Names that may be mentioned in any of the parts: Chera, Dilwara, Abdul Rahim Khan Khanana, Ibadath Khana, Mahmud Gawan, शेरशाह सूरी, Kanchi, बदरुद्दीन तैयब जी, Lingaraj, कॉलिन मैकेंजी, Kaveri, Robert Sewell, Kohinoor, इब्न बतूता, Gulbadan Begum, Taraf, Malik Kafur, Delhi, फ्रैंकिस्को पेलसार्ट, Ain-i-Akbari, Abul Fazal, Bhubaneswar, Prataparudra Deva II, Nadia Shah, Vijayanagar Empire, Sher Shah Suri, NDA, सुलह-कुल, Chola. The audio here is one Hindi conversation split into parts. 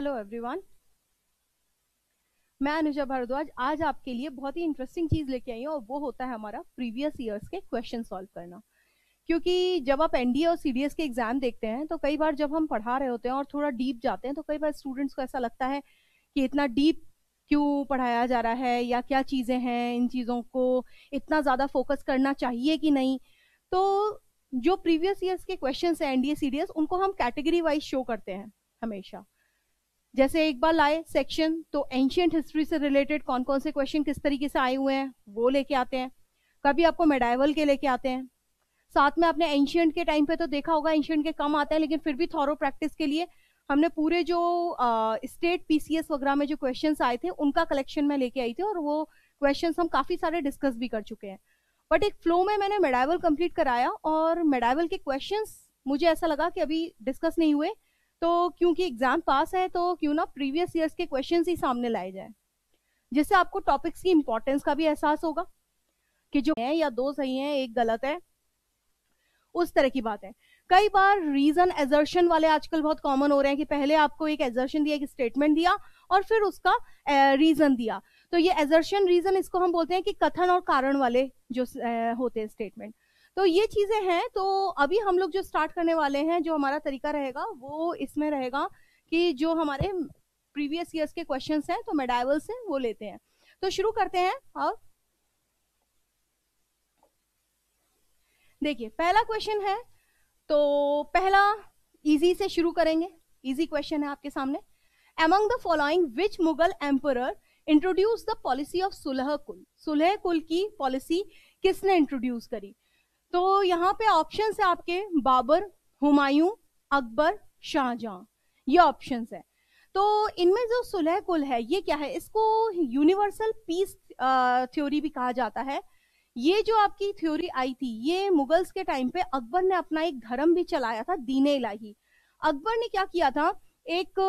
हेलो एवरीवन, मैं अनुजा भारद्वाज आज आपके लिए बहुत ही इंटरेस्टिंग चीज लेके आई हूँ और वो होता है हमारा प्रीवियस ईयर्स के क्वेश्चन सॉल्व करना। क्योंकि जब आप एनडीए और सीडीएस के एग्जाम देखते हैं तो कई बार जब हम पढ़ा रहे होते हैं और थोड़ा डीप जाते हैं तो कई बार स्टूडेंट्स को ऐसा लगता है कि इतना डीप क्यों पढ़ाया जा रहा है या क्या चीजें हैं, इन चीजों को इतना ज्यादा फोकस करना चाहिए कि नहीं। तो जो प्रीवियस ईयर्स के क्वेश्चंस हैं एनडीए सीडीएस उनको हम कैटेगरी वाइज शो करते हैं हमेशा। जैसे एक बार लाए सेक्शन तो एंशियंट हिस्ट्री से रिलेटेड कौन कौन से क्वेश्चन किस तरीके से आए हुए हैं वो लेके आते हैं, कभी आपको मेडाइवल के लेके आते हैं। साथ में आपने एंशियंट के टाइम पे तो देखा होगा एंशियंट के कम आते हैं, लेकिन फिर भी थॉरो प्रैक्टिस के लिए हमने पूरे जो स्टेट पीसीएस वगैरह में जो क्वेश्चंस आए थे उनका कलेक्शन में लेके आई थी और वो क्वेश्चंस हम काफी सारे डिस्कस भी कर चुके हैं। बट एक फ्लो में मैंने मेडाइवल कंप्लीट कराया और मेडाइवल के क्वेश्चंस मुझे ऐसा लगा कि अभी डिस्कस नहीं हुए, तो क्योंकि एग्जाम पास है तो क्यों ना प्रीवियस ईयर्स के क्वेश्चंस ही सामने लाए जाए, जिससे आपको टॉपिक्स की इंपॉर्टेंस का भी एहसास होगा कि जो है या दो सही है एक गलत है, उस तरह की बात है। कई बार रीजन एजर्शन वाले आजकल बहुत कॉमन हो रहे हैं कि पहले आपको एक एजर्शन दिया, एक स्टेटमेंट दिया और फिर उसका रीजन दिया। तो ये एजर्शन रीजन इसको हम बोलते हैं कि कथन और कारण वाले जो होते हैं स्टेटमेंट। तो ये चीजें हैं। तो अभी हम लोग जो स्टार्ट करने वाले हैं, जो हमारा तरीका रहेगा वो इसमें रहेगा कि जो हमारे प्रीवियस ईयर्स के क्वेश्चंस हैं तो मेडाइवल से वो लेते हैं। तो शुरू करते हैं और देखिए पहला क्वेश्चन है, तो पहला इजी से शुरू करेंगे। इजी क्वेश्चन है आपके सामने। Among the following which Mughal emperor introduce the policy of सुलह-कुल। सुलह-कुल की पॉलिसी किसने इंट्रोड्यूस करी? तो यहाँ पे ऑप्शंस है आपके बाबर, हुमायूं, अकबर, शाहजहां, ये ऑप्शंस है। तो इनमें जो सुलह-कुल है ये क्या है, इसको यूनिवर्सल पीस थ्योरी भी कहा जाता है। ये जो आपकी थ्योरी आई थी ये मुगल्स के टाइम पे अकबर ने अपना एक धर्म भी चलाया था, दीने इलाही। अकबर ने क्या किया था, एक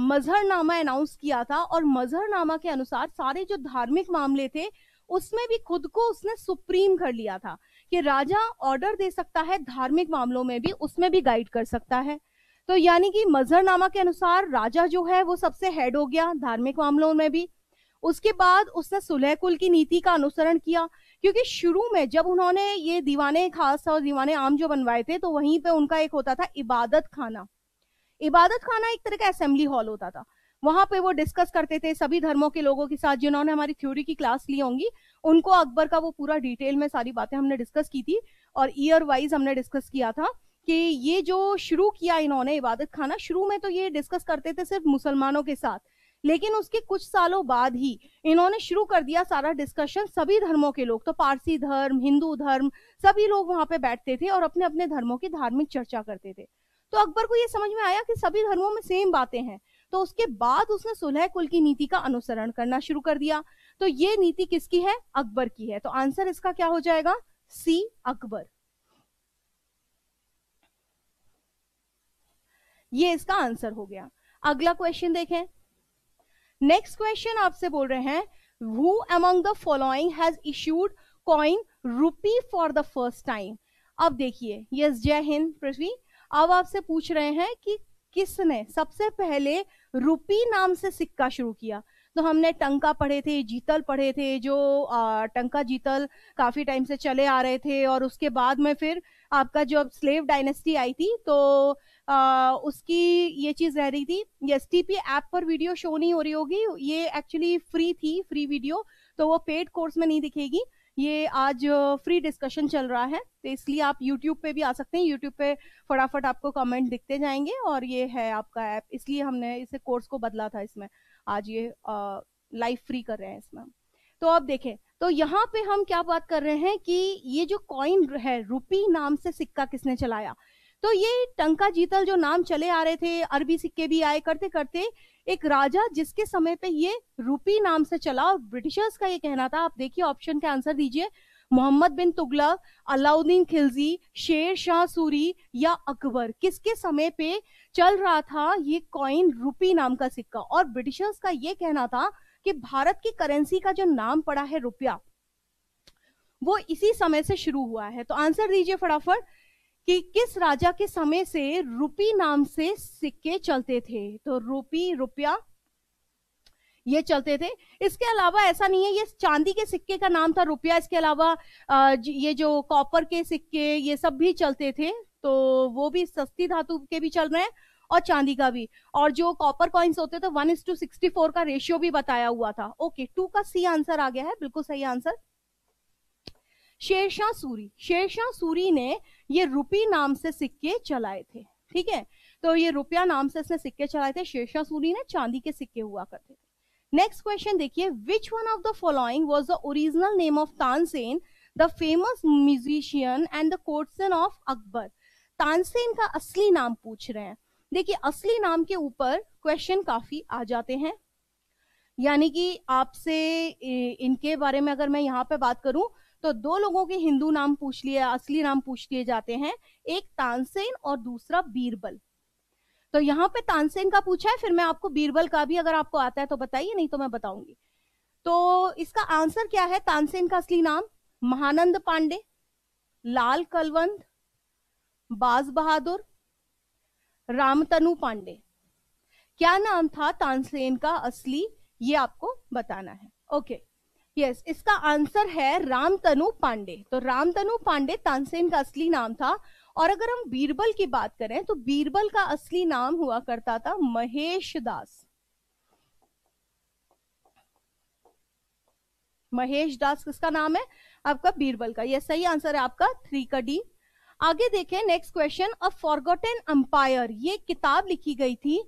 मजहरनामा अनाउंस किया था और मजहरनामा के अनुसार सारे जो धार्मिक मामले थे उसमें भी खुद को उसने सुप्रीम कर लिया था कि राजा ऑर्डर दे सकता है, धार्मिक मामलों में भी उसमें भी गाइड कर सकता है। तो यानी कि मजहरनामा के अनुसार राजा जो है वो सबसे हेड हो गया धार्मिक मामलों में भी। उसके बाद उसने सुलह-कुल की नीति का अनुसरण किया, क्योंकि शुरू में जब उन्होंने ये दीवाने खास और दीवाने आम जो बनवाए थे तो वहीं पे उनका एक होता था इबादत खाना। इबादत खाना एक तरह का असेंबली हॉल होता था, वहां पे वो डिस्कस करते थे सभी धर्मों के लोगों के साथ। जिन्होंने हमारी थ्योरी की क्लास ली होंगी उनको अकबर का वो पूरा डिटेल में सारी बातें हमने डिस्कस की थी और ईयर वाइज हमने डिस्कस किया था कि ये जो शुरू किया इन्होंने इबादत खाना, शुरू में तो ये डिस्कस करते थे सिर्फ मुसलमानों के साथ, लेकिन उसके कुछ सालों बाद ही इन्होंने शुरू कर दिया सारा डिस्कशन सभी धर्मों के लोग। तो पारसी धर्म, हिंदू धर्म, सभी लोग वहां पे बैठते थे और अपने अपने धर्मों की धार्मिक चर्चा करते थे। तो अकबर को ये समझ में आया कि सभी धर्मों में सेम बातें हैं, तो उसके बाद उसने सुलह-कुल की नीति का अनुसरण करना शुरू कर दिया। तो ये नीति किसकी है, अकबर की है। तो आंसर इसका क्या हो जाएगा, सी अकबर, ये इसका आंसर हो गया। अगला क्वेश्चन देखें। नेक्स्ट क्वेश्चन आपसे बोल रहे हैं, who among the following has issued coin rupee for the first time. अब देखिए, यस जय हिंद पृथ्वी। अब आपसे पूछ रहे हैं कि किसने सबसे पहले रूपी नाम से सिक्का शुरू किया। तो हमने टंका पढ़े थे, जीतल पढ़े थे, जो टंका जीतल काफी टाइम से चले आ रहे थे। और उसके बाद में फिर आपका जब स्लेव डायनेस्टी आई थी तो उसकी ये चीज रह रही थी। एसटीपी ऐप पर वीडियो शो नहीं हो रही होगी, ये एक्चुअली फ्री थी, फ्री वीडियो, तो वो पेड कोर्स में नहीं दिखेगी। ये आज फ्री डिस्कशन चल रहा है तो इसलिए आप यूट्यूब पे भी आ सकते हैं। यूट्यूब पे फटाफट आपको कमेंट दिखते जाएंगे और ये है आपका ऐप, इसलिए हमने इसे कोर्स को बदला था, इसमें आज ये लाइव फ्री कर रहे हैं इसमें। तो आप देखें, तो यहाँ पे हम क्या बात कर रहे हैं कि ये जो कॉइन है रूपी नाम से सिक्का किसने चलाया। तो ये टंका जीतल जो नाम चले आ रहे थे, अरबी सिक्के भी आए, करते करते एक राजा जिसके समय पे ये रूपी नाम से चला। और ब्रिटिशर्स का ये कहना था, आप देखिए ऑप्शन का आंसर दीजिए, मोहम्मद बिन तुगलक, अलाउद्दीन खिलजी, शेर शाह सूरी या अकबर, किसके समय पे चल रहा था ये कॉइन रूपी नाम का सिक्का। और ब्रिटिशर्स का ये कहना था कि भारत की करेंसी का जो नाम पड़ा है रुपया वो इसी समय से शुरू हुआ है। तो आंसर दीजिए फटाफट कि किस राजा के समय से रूपी नाम से सिक्के चलते थे, तो रूपी रुपया ये चलते थे। इसके अलावा ऐसा नहीं है ये चांदी के सिक्के का नाम था रुपया, इसके अलावा ये जो कॉपर के सिक्के ये सब भी चलते थे, तो वो भी सस्ती धातु के भी चल रहे हैं और चांदी का भी। और जो कॉपर कॉइन्स होते थे 1:64 का रेशियो भी बताया हुआ था। ओके, 2 का सी आंसर आ गया है, बिल्कुल सही आंसर। शेरशाह सूरी, शेरशाह सूरी ने ये रुपी नाम से सिक्के चलाए थे, ठीक है, तो ये रुपया नाम से इसने सिक्के चलाए थे, शेरशाह सूरी ने, चांदी के सिक्के हुआ करते थे। नेक्स्ट क्वेश्चन देखिए, which one of the following was the original name of Tansen, the famous musician and the courtesan of Akbar. Tansen का असली नाम पूछ रहे हैं। देखिए असली नाम के ऊपर क्वेश्चन काफी आ जाते हैं, यानी कि आपसे इनके बारे में अगर मैं यहाँ पे बात करूं तो दो लोगों के हिंदू नाम पूछ लिए, असली नाम पूछ लिए जाते हैं, एक तानसेन और दूसरा बीरबल। तो यहाँ पे तानसेन का पूछा है, फिर मैं आपको बीरबल का भी अगर आपको आता है तो बताइए, नहीं तो मैं बताऊंगी। तो इसका आंसर क्या है, तानसेन का असली नाम महानंद पांडे, लाल कलवंत, बाज बहादुर, रामतनु पांडे। क्या नाम था तानसेन का असली, ये आपको बताना है। ओके, यस, इसका आंसर है रामतनु पांडे। तो रामतनु पांडे तानसेन का असली नाम था। और अगर हम बीरबल की बात करें तो बीरबल का असली नाम हुआ करता था महेश दास। महेश दास किसका नाम है आपका, बीरबल का। यह सही आंसर है आपका 3 का डी। आगे देखें next question, a forgotten empire. ये किताब लिखी गई थी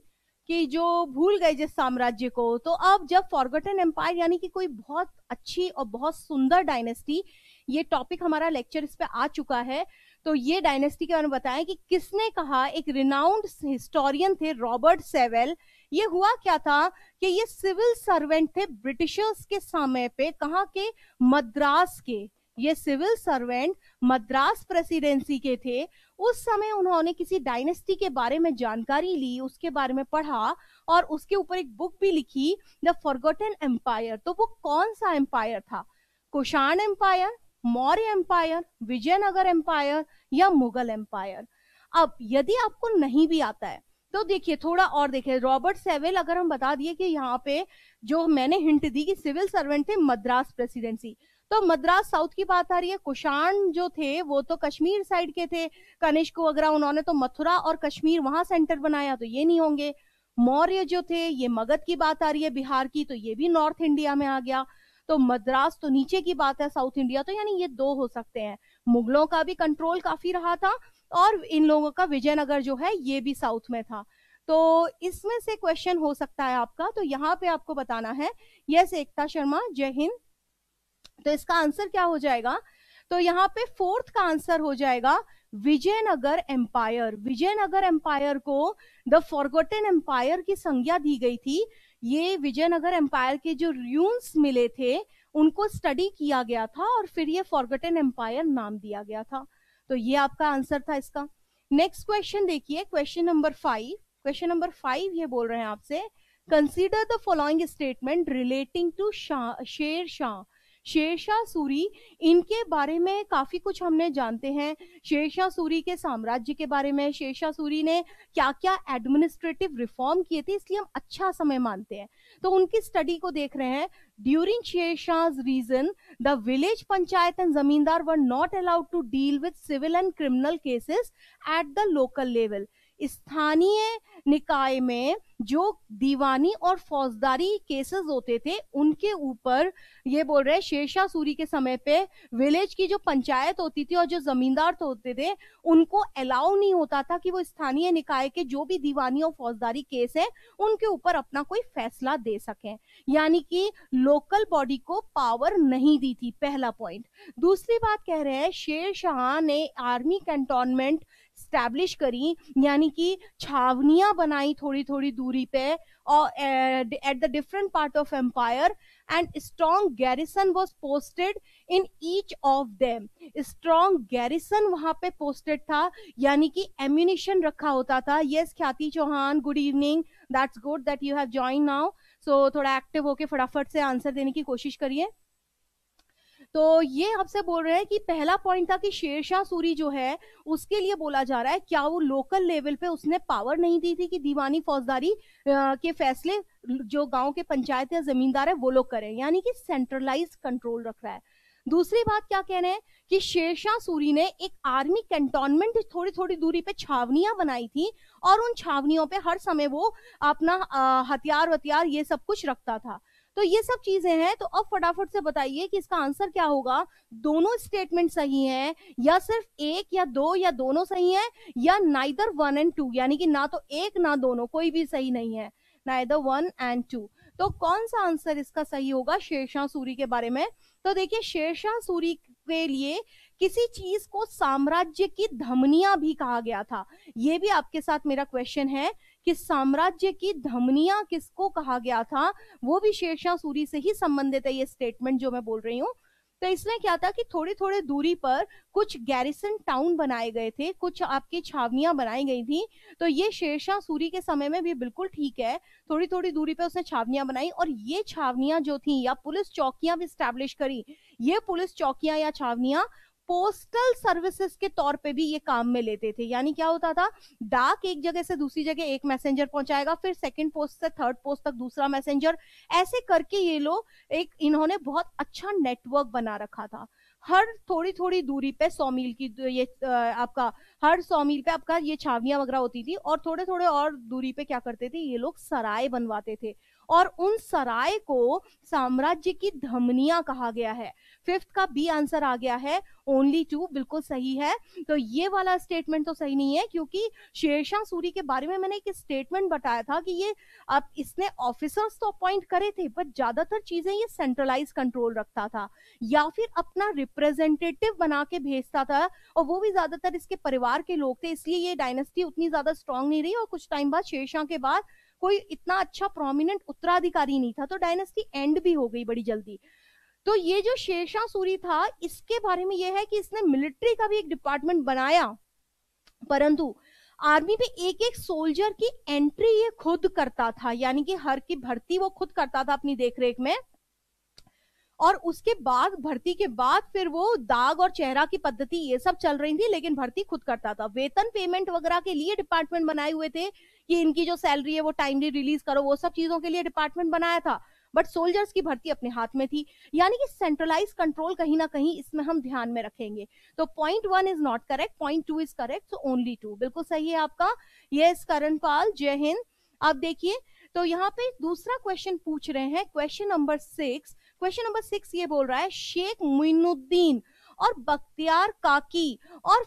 कि जो भूल गए जिस साम्राज्य को। तो अब जब फॉरगॉटन एम्पायर यानी कि कोई बहुत अच्छी और बहुत सुंदर डायनेस्टी, ये टॉपिक हमारा लेक्चर इस पे आ चुका है, तो ये डायनेस्टी के बारे में बताएं कि किसने कहा। एक रिनाउंड हिस्टोरियन थे रॉबर्ट सेवेल। ये हुआ क्या था कि ये सिविल सर्वेंट थे ब्रिटिशर्स के समय पे, कहाँ के, मद्रास के। ये सिविल सर्वेंट मद्रास प्रेसिडेंसी के थे। उस समय उन्होंने किसी डायनेस्टी के बारे में जानकारी ली, उसके बारे में पढ़ा और उसके ऊपर एक बुक भी लिखी, द फॉरगॉटन एम्पायर। तो वो कौन सा एम्पायर था, Kushan empire, Maurya empire, Vijayanagara empire या मुगल एम्पायर। अब यदि आपको नहीं भी आता है तो देखिए थोड़ा और देखिए, रॉबर्ट सेवेल, अगर हम बता दिए कि यहाँ पे जो मैंने हिंट दी कि सिविल सर्वेंट थे मद्रास प्रेसिडेंसी, तो मद्रास साउथ की बात आ रही है। कुषाण जो थे वो तो कश्मीर साइड के थे, कनिष्क वगैरह, उन्होंने तो मथुरा और कश्मीर वहां सेंटर बनाया, तो ये नहीं होंगे। मौर्य जो थे ये मगध की बात आ रही है, बिहार की, तो ये भी नॉर्थ इंडिया में आ गया। तो मद्रास तो नीचे की बात है, साउथ इंडिया, तो यानी ये 2 हो सकते हैं। मुगलों का भी कंट्रोल काफी रहा था और इन लोगों का विजयनगर जो है ये भी साउथ में था, तो इसमें से क्वेश्चन हो सकता है आपका। तो यहाँ पे आपको बताना है। यस एकता शर्मा, जय हिंद। तो इसका आंसर क्या हो जाएगा, तो यहाँ पे 4th का आंसर हो जाएगा विजयनगर एम्पायर। विजयनगर एम्पायर को द फॉरगॉटन एम्पायर की संज्ञा दी गई थी। ये विजयनगर एम्पायर के जो रूइंस मिले थे उनको स्टडी किया गया था और फिर ये फॉरगॉटन एम्पायर नाम दिया गया था। तो ये आपका आंसर था इसका। नेक्स्ट क्वेश्चन देखिए, क्वेश्चन नंबर 5। क्वेश्चन नंबर 5 ये बोल रहे हैं आपसे, consider the following statement relating to Sher Shah. शेरशाह सूरी, इनके बारे में काफी कुछ हमने जानते हैं, शेरशाह सूरी के साम्राज्य के बारे में, शेरशाह सूरी ने क्या क्या एडमिनिस्ट्रेटिव रिफॉर्म किए थे, इसलिए हम अच्छा समय मानते हैं। तो उनकी स्टडी को देख रहे हैं। During Sher Shah's reason the village panchayat and zamindar were not allowed to deal with civil and criminal cases at the local level. स्थानीय निकाय में जो दीवानी और फौजदारी केसेस होते थे उनके ऊपर ये बोल रहे हैं, शेरशाह सूरी के समय पे विलेज की जो पंचायत होती थी और जो जमींदार तो होते थे उनको अलाउ नहीं होता था कि वो स्थानीय निकाय के जो भी दीवानी और फौजदारी केस है उनके ऊपर अपना कोई फैसला दे सकें, यानी कि लोकल बॉडी को पावर नहीं दी थी, पहला पॉइंट। दूसरी बात कह रहे हैं, शेरशाह ने आर्मी कैंटोनमेंट स्टैब्लिश करी, यानी कि छावनियां बनाई थोड़ी थोड़ी दूरी पे और at the different part of empire, and strong garrison was posted in each of them. Strong garrison वहां पे पोस्टेड था, यानी कि एम्यूनिशन रखा होता था। Yes Khyati Chauhan, good evening, that's good that you have join now. So थोड़ा एक्टिव होके फटाफट से आंसर देने की कोशिश करिए। तो ये आपसे बोल रहे हैं कि पहला पॉइंट था कि शेरशाह सूरी जो है उसके लिए बोला जा रहा है क्या वो लोकल लेवल पे उसने पावर नहीं दी थी कि दीवानी फौजदारी के फैसले जो गांव के पंचायत या जमींदार है वो लोग करें, यानी कि सेंट्रलाइज कंट्रोल रख रहा है। दूसरी बात क्या कह रहे हैं कि शेरशाह सूरी ने एक आर्मी कैंटोनमेंट थोड़ी थोड़ी दूरी पे छावनियां बनाई थी और उन छावनियों पे हर समय वो अपना हथियार वथियार ये सब कुछ रखता था। तो ये सब चीजें हैं। तो अब फटाफट से बताइए कि इसका आंसर क्या होगा, दोनों स्टेटमेंट सही हैं या सिर्फ एक या दो या दोनों सही हैं या नाइदर वन एंड टू, यानी कि ना तो एक ना दोनों कोई भी सही नहीं है, नाइदर वन एंड टू। तो कौन सा आंसर इसका सही होगा शेरशाह सूरी के बारे में? तो देखिए शेरशाह सूरी के लिए किसी चीज को साम्राज्य की धमनियां भी कहा गया था। यह भी आपके साथ मेरा क्वेश्चन है कि साम्राज्य की धमनियां किसको कहा गया था, वो भी शेरशाह सूरी से ही संबंधित है ये स्टेटमेंट जो मैं बोल रही हूँ। तो इसमें क्या था कि थोड़ी थोड़ी दूरी पर कुछ गैरिसन टाउन बनाए गए थे, कुछ आपकी छावनियां बनाई गई थी। तो ये शेरशाह सूरी के समय में भी बिल्कुल ठीक है, थोड़ी थोड़ी दूरी पर उसने छावनियां बनाई और ये छावनियां जो थी या पुलिस चौकियां भी स्टैब्लिश करी। ये पुलिस चौकियां या छावनियां पोस्टल सर्विसेज के तौर पे भी ये काम में लेते थे, यानी क्या होता था डाक एक जगह से दूसरी जगह एक मैसेंजर पहुंचाएगा, फिर सेकंड पोस्ट से थर्ड पोस्ट तक दूसरा मैसेंजर, ऐसे करके ये लोग एक इन्होंने बहुत अच्छा नेटवर्क बना रखा था। हर थोड़ी थोड़ी दूरी पे 100 मील की ये आपका हर 100 मील पे आपका ये छावनियां वगैरह होती थी और थोड़े थोड़े और दूरी पे क्या करते थे ये लोग सराय बनवाते थे और उन सराय को साम्राज्य की धमनियां कहा गया है। 5th का बी आंसर आ गया है, ओनली टू बिल्कुल सही है। तो ये वाला स्टेटमेंट तो सही नहीं है क्योंकि शेरशाह सूरी के बारे में मैंने एक स्टेटमेंट बताया था कि ये अब इसने ऑफिसर्स तो अपॉइंट करे थे पर ज्यादातर चीजें ये सेंट्रलाइज कंट्रोल रखता था या फिर अपना रिप्रेजेंटेटिव बना के भेजता था और वो भी ज्यादातर इसके परिवार के लोग थे, इसलिए ये डायनेस्टी उतनी ज्यादा स्ट्रांग नहीं रही और कुछ टाइम बाद शेरशाह के बाद कोई इतना अच्छा प्रोमिनेंट उत्तराधिकारी नहीं था, तो डायनेस्टी एंड भी हो गई बड़ी जल्दी। तो ये जो शेरशाह सूरी था इसके बारे में यह है कि इसने मिलिट्री का भी एक डिपार्टमेंट बनाया परंतु आर्मी में एक एक सोल्जर की एंट्री ये खुद करता था, यानी कि हर की भर्ती वो खुद करता था अपनी देखरेख में और उसके बाद भर्ती के बाद फिर वो दाग और चेहरा की पद्धति ये सब चल रही थी लेकिन भर्ती खुद करता था। वेतन पेमेंट वगैरह के लिए डिपार्टमेंट बनाए हुए थे कि इनकी जो सैलरी है वो टाइमली रिलीज करो, वो सब चीजों के लिए डिपार्टमेंट बनाया था बट सोल्जर्स की भर्ती अपने हाथ में थी, यानी कि सेंट्रलाइज कंट्रोल कहीं ना कहीं इसमें हम ध्यान में रखेंगे। तो point 1 is not correct, point 2 is correct, so only 2 बिल्कुल सही है आपका। यस करण पाल जय हिंद। आप देखिए तो यहाँ पे दूसरा क्वेश्चन पूछ रहे हैं, क्वेश्चन नंबर 6। क्वेश्चन नंबर 6 ये बोल रहा है शेख मुइनुद्दीन और बख्तियार काकी और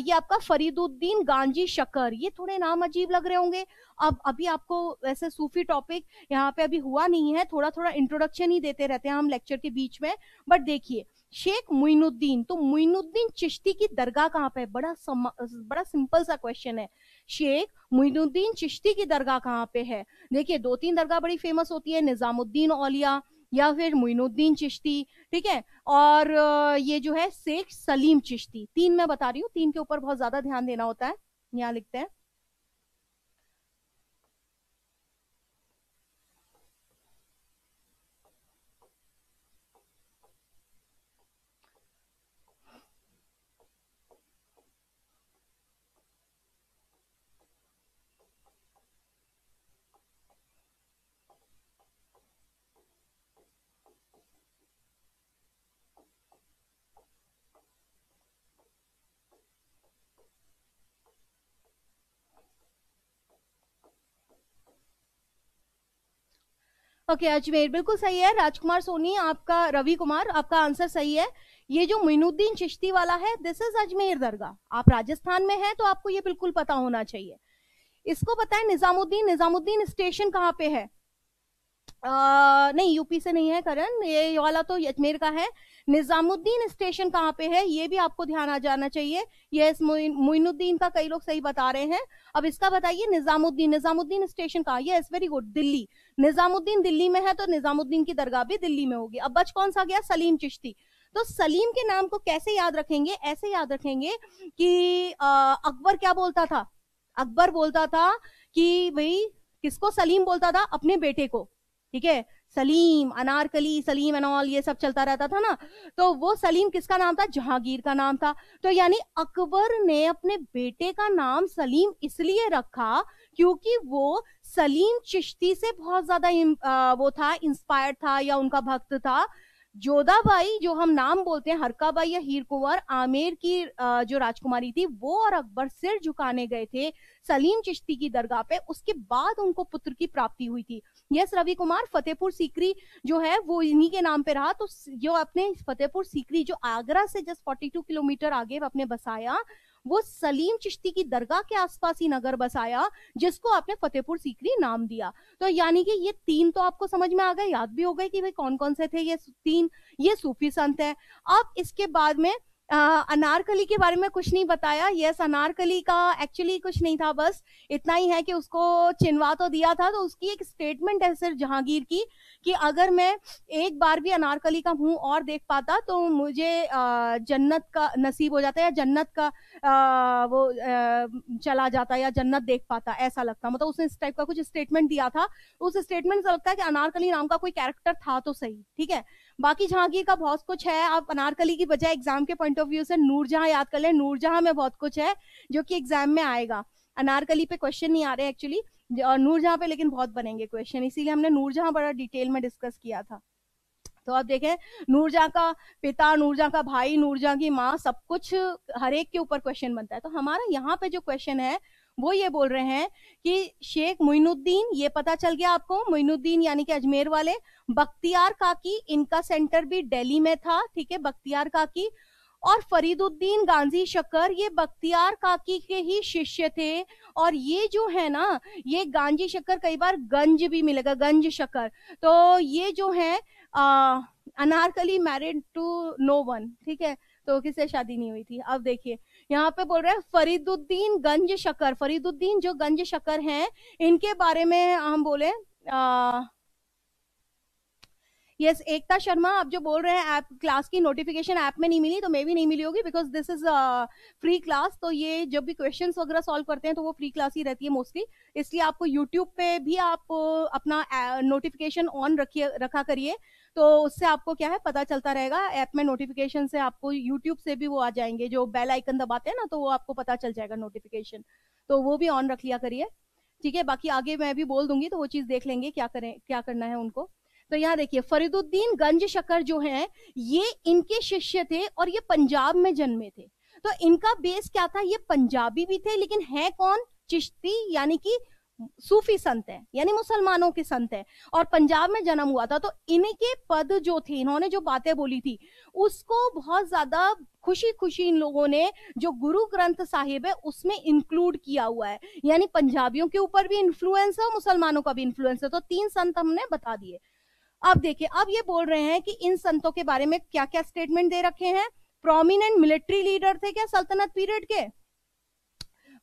ये आपका फरीदुद्दीन गांजी शकर, ये थोड़े नाम अजीब लग रहे होंगे। अब अभी आपको वैसे सूफी टॉपिक यहाँ पे अभी हुआ नहीं है, थोड़ा थोड़ा इंट्रोडक्शन ही देते रहते हैं हम लेक्चर के बीच में। बट देखिए शेख मुइनुद्दीन, तो मुइनुद्दीन चिश्ती की दरगाह कहाँ पे है? बड़ा सिंपल सा क्वेश्चन है, शेख मुइनुद्दीन चिश्ती की दरगाह कहाँ पे है? देखिए 2-3 दरगाह बड़ी फेमस होती है, निजामुद्दीन औलिया या फिर मुइनुद्दीन चिश्ती, ठीक है, और ये जो है शेख सलीम चिश्ती। 3 मैं बता रही हूँ, 3 के ऊपर बहुत ज्यादा ध्यान देना होता है। यहाँ लिखते हैं ओके अजमेर बिल्कुल सही है। राजकुमार सोनी आपका, रवि कुमार आपका आंसर सही है। ये जो मुइनुद्दीन चिश्ती वाला है दिस इज अजमेर दरगाह। आप राजस्थान में हैं तो आपको ये बिल्कुल पता होना चाहिए। इसको पता है निजामुद्दीन, निजामुद्दीन स्टेशन कहाँ पे है? नहीं यूपी से नहीं है करण, ये वाला तो अजमेर का है। निजामुद्दीन स्टेशन कहाँ पे है ये भी आपको ध्यान आ जाना चाहिए। यस मुइनुद्दीन का कई लोग सही बता रहे हैं। अब इसका बताइए निजामुद्दीन, निजामुद्दीन स्टेशन कहाँ? Yes very good, Delhi. Nizamuddin Delhi में है तो निजामुद्दीन की दरगाह भी दिल्ली में होगी। अब बच कौन सा गया? सलीम चिश्ती। तो सलीम के नाम को कैसे याद रखेंगे? ऐसे याद रखेंगे कि अकबर क्या बोलता था? अकबर बोलता था कि भाई किसको? सलीम बोलता था अपने बेटे को, ठीक है, सलीम, अनारकली, सलीम एंड ऑल, ये सब चलता रहता था ना। तो वो सलीम किसका नाम था? जहांगीर का नाम था। तो यानी अकबर ने अपने बेटे का नाम सलीम इसलिए रखा क्योंकि वो सलीम चिश्ती से बहुत ज्यादा वो था, इंस्पायर्ड था या उनका भक्त था। जोधाबाई, जो हम नाम बोलते हैं, हरकाबाई या हीर कुंवर, आमेर की जो राजकुमारी थी, वो और अकबर सिर झुकाने गए थे सलीम चिश्ती की दरगाह पे, उसके बाद उनको पुत्र की प्राप्ति हुई थी। यस रवि कुमार, फतेहपुर सीकरी जो है वो इन्हीं के नाम पे रहा। तो जो अपने फतेहपुर सीकरी जो आगरा से जस्ट 42 किलोमीटर आगे अपने बसाया, वो सलीम चिश्ती की दरगाह के आसपास ही नगर बसाया, जिसको आपने फतेहपुर सीकरी नाम दिया। तो यानी कि ये तीन तो आपको समझ में आ गए, याद भी हो गए कि भाई कौन कौन से थे ये तीन, ये सूफी संत है। अब इसके बाद में अनारकली के बारे में कुछ नहीं बताया। यस, अनारकली का एक्चुअली कुछ नहीं था, बस इतना ही है कि उसको चिनवा तो दिया था। तो उसकी एक स्टेटमेंट है सिर्फ जहांगीर की कि अगर मैं एक बार भी अनारकली का मुंह और देख पाता तो मुझे जन्नत का नसीब हो जाता, या जन्नत का चला जाता, या जन्नत देख पाता, ऐसा लगता। मतलब उसने इस टाइप का कुछ स्टेटमेंट दिया था। उस स्टेटमेंट से लगता है कि अनारकली नाम का कोई कैरेक्टर था तो सही, ठीक है। बाकी जहांगीर का बहुत कुछ है। आप अनारकली की बजाय एग्जाम के पॉइंट ऑफ व्यू से नूरजहां याद कर लें, नूरजहां में बहुत कुछ है जो कि एग्जाम में आएगा। अनारकली पे क्वेश्चन नहीं आ रहे एक्चुअली, और नूरजहां पे लेकिन बहुत बनेंगे क्वेश्चन, इसीलिए हमने नूरजहां बड़ा डिटेल में डिस्कस किया था। तो आप देखें, नूरजहां का पिता, नूरजहां का भाई, नूरजहां की माँ, सब कुछ हर एक के ऊपर क्वेश्चन बनता है। तो हमारा यहाँ पे जो क्वेश्चन है वो ये बोल रहे हैं कि शेख मुइनुद्दीन, ये पता चल गया आपको, मुइनुद्दीन यानी कि अजमेर वाले। बख्तियार काकी, इनका सेंटर भी दिल्ली में था, ठीक है, बख्तियार काकी। और फरीदुद्दीन गांजी शकर, ये बख्तियार काकी के ही शिष्य थे। और ये जो है ना, ये गांजी शकर, कई बार गंज भी मिलेगा, गंज शकर। तो ये जो है Anarkali married to no one, ठीक है, तो किससे शादी नहीं हुई थी। अब देखिए यहाँ पे बोल रहे हैं फरीदुद्दीन गंज शकर, फरीदुद्दीन जो गंज शकर हैं, इनके बारे में हम बोले। यस, एकता शर्मा, आप जो बोल रहे हैं ऐप क्लास की नोटिफिकेशन ऐप में नहीं मिली, तो मे भी नहीं मिली होगी, because this is free class. तो ये जब भी क्वेश्चंस वगैरह सॉल्व करते हैं तो वो फ्री क्लास ही रहती है मोस्टली, इसलिए आपको यूट्यूब पे भी आप अपना नोटिफिकेशन ऑन रखा करिए, तो उससे आपको क्या है पता चलता रहेगा। ऐप में नोटिफिकेशन से आपको यूट्यूब से भी वो आ जाएंगे, जो बेल आइकन दबाते हैं ना, तो वो आपको पता चल जाएगा नोटिफिकेशन, तो वो भी ऑन रख लिया करिए, ठीक है। बाकी आगे मैं भी बोल दूंगी तो वो चीज़ देख लेंगे क्या करें, क्या करना है उनको। तो यहाँ देखिए फरीदुद्दीन गंज शकर जो हैं, ये इनके शिष्य थे और ये पंजाब में जन्मे थे। तो इनका बेस क्या था, ये पंजाबी भी थे, लेकिन है कौन? चिश्ती, यानी कि सूफी संत है, यानी मुसलमानों के संत है, और पंजाब में जन्म हुआ था। तो इनके पद जो थे, इन्होंने जो बातें बोली थी, उसको बहुत ज्यादा खुशी खुशी इन लोगों ने, जो गुरु ग्रंथ साहिब है, उसमें इंक्लूड किया हुआ है। यानी पंजाबियों के ऊपर भी इन्फ्लुएंस है, मुसलमानों का भी इन्फ्लुएंस है। तो तीन संत हमने बता दिए। अब देखिए, अब ये बोल रहे हैं कि इन संतों के बारे में क्या क्या स्टेटमेंट दे रखे हैं। प्रोमिनेंट मिलिट्री लीडर थे क्या सल्तनत पीरियड के,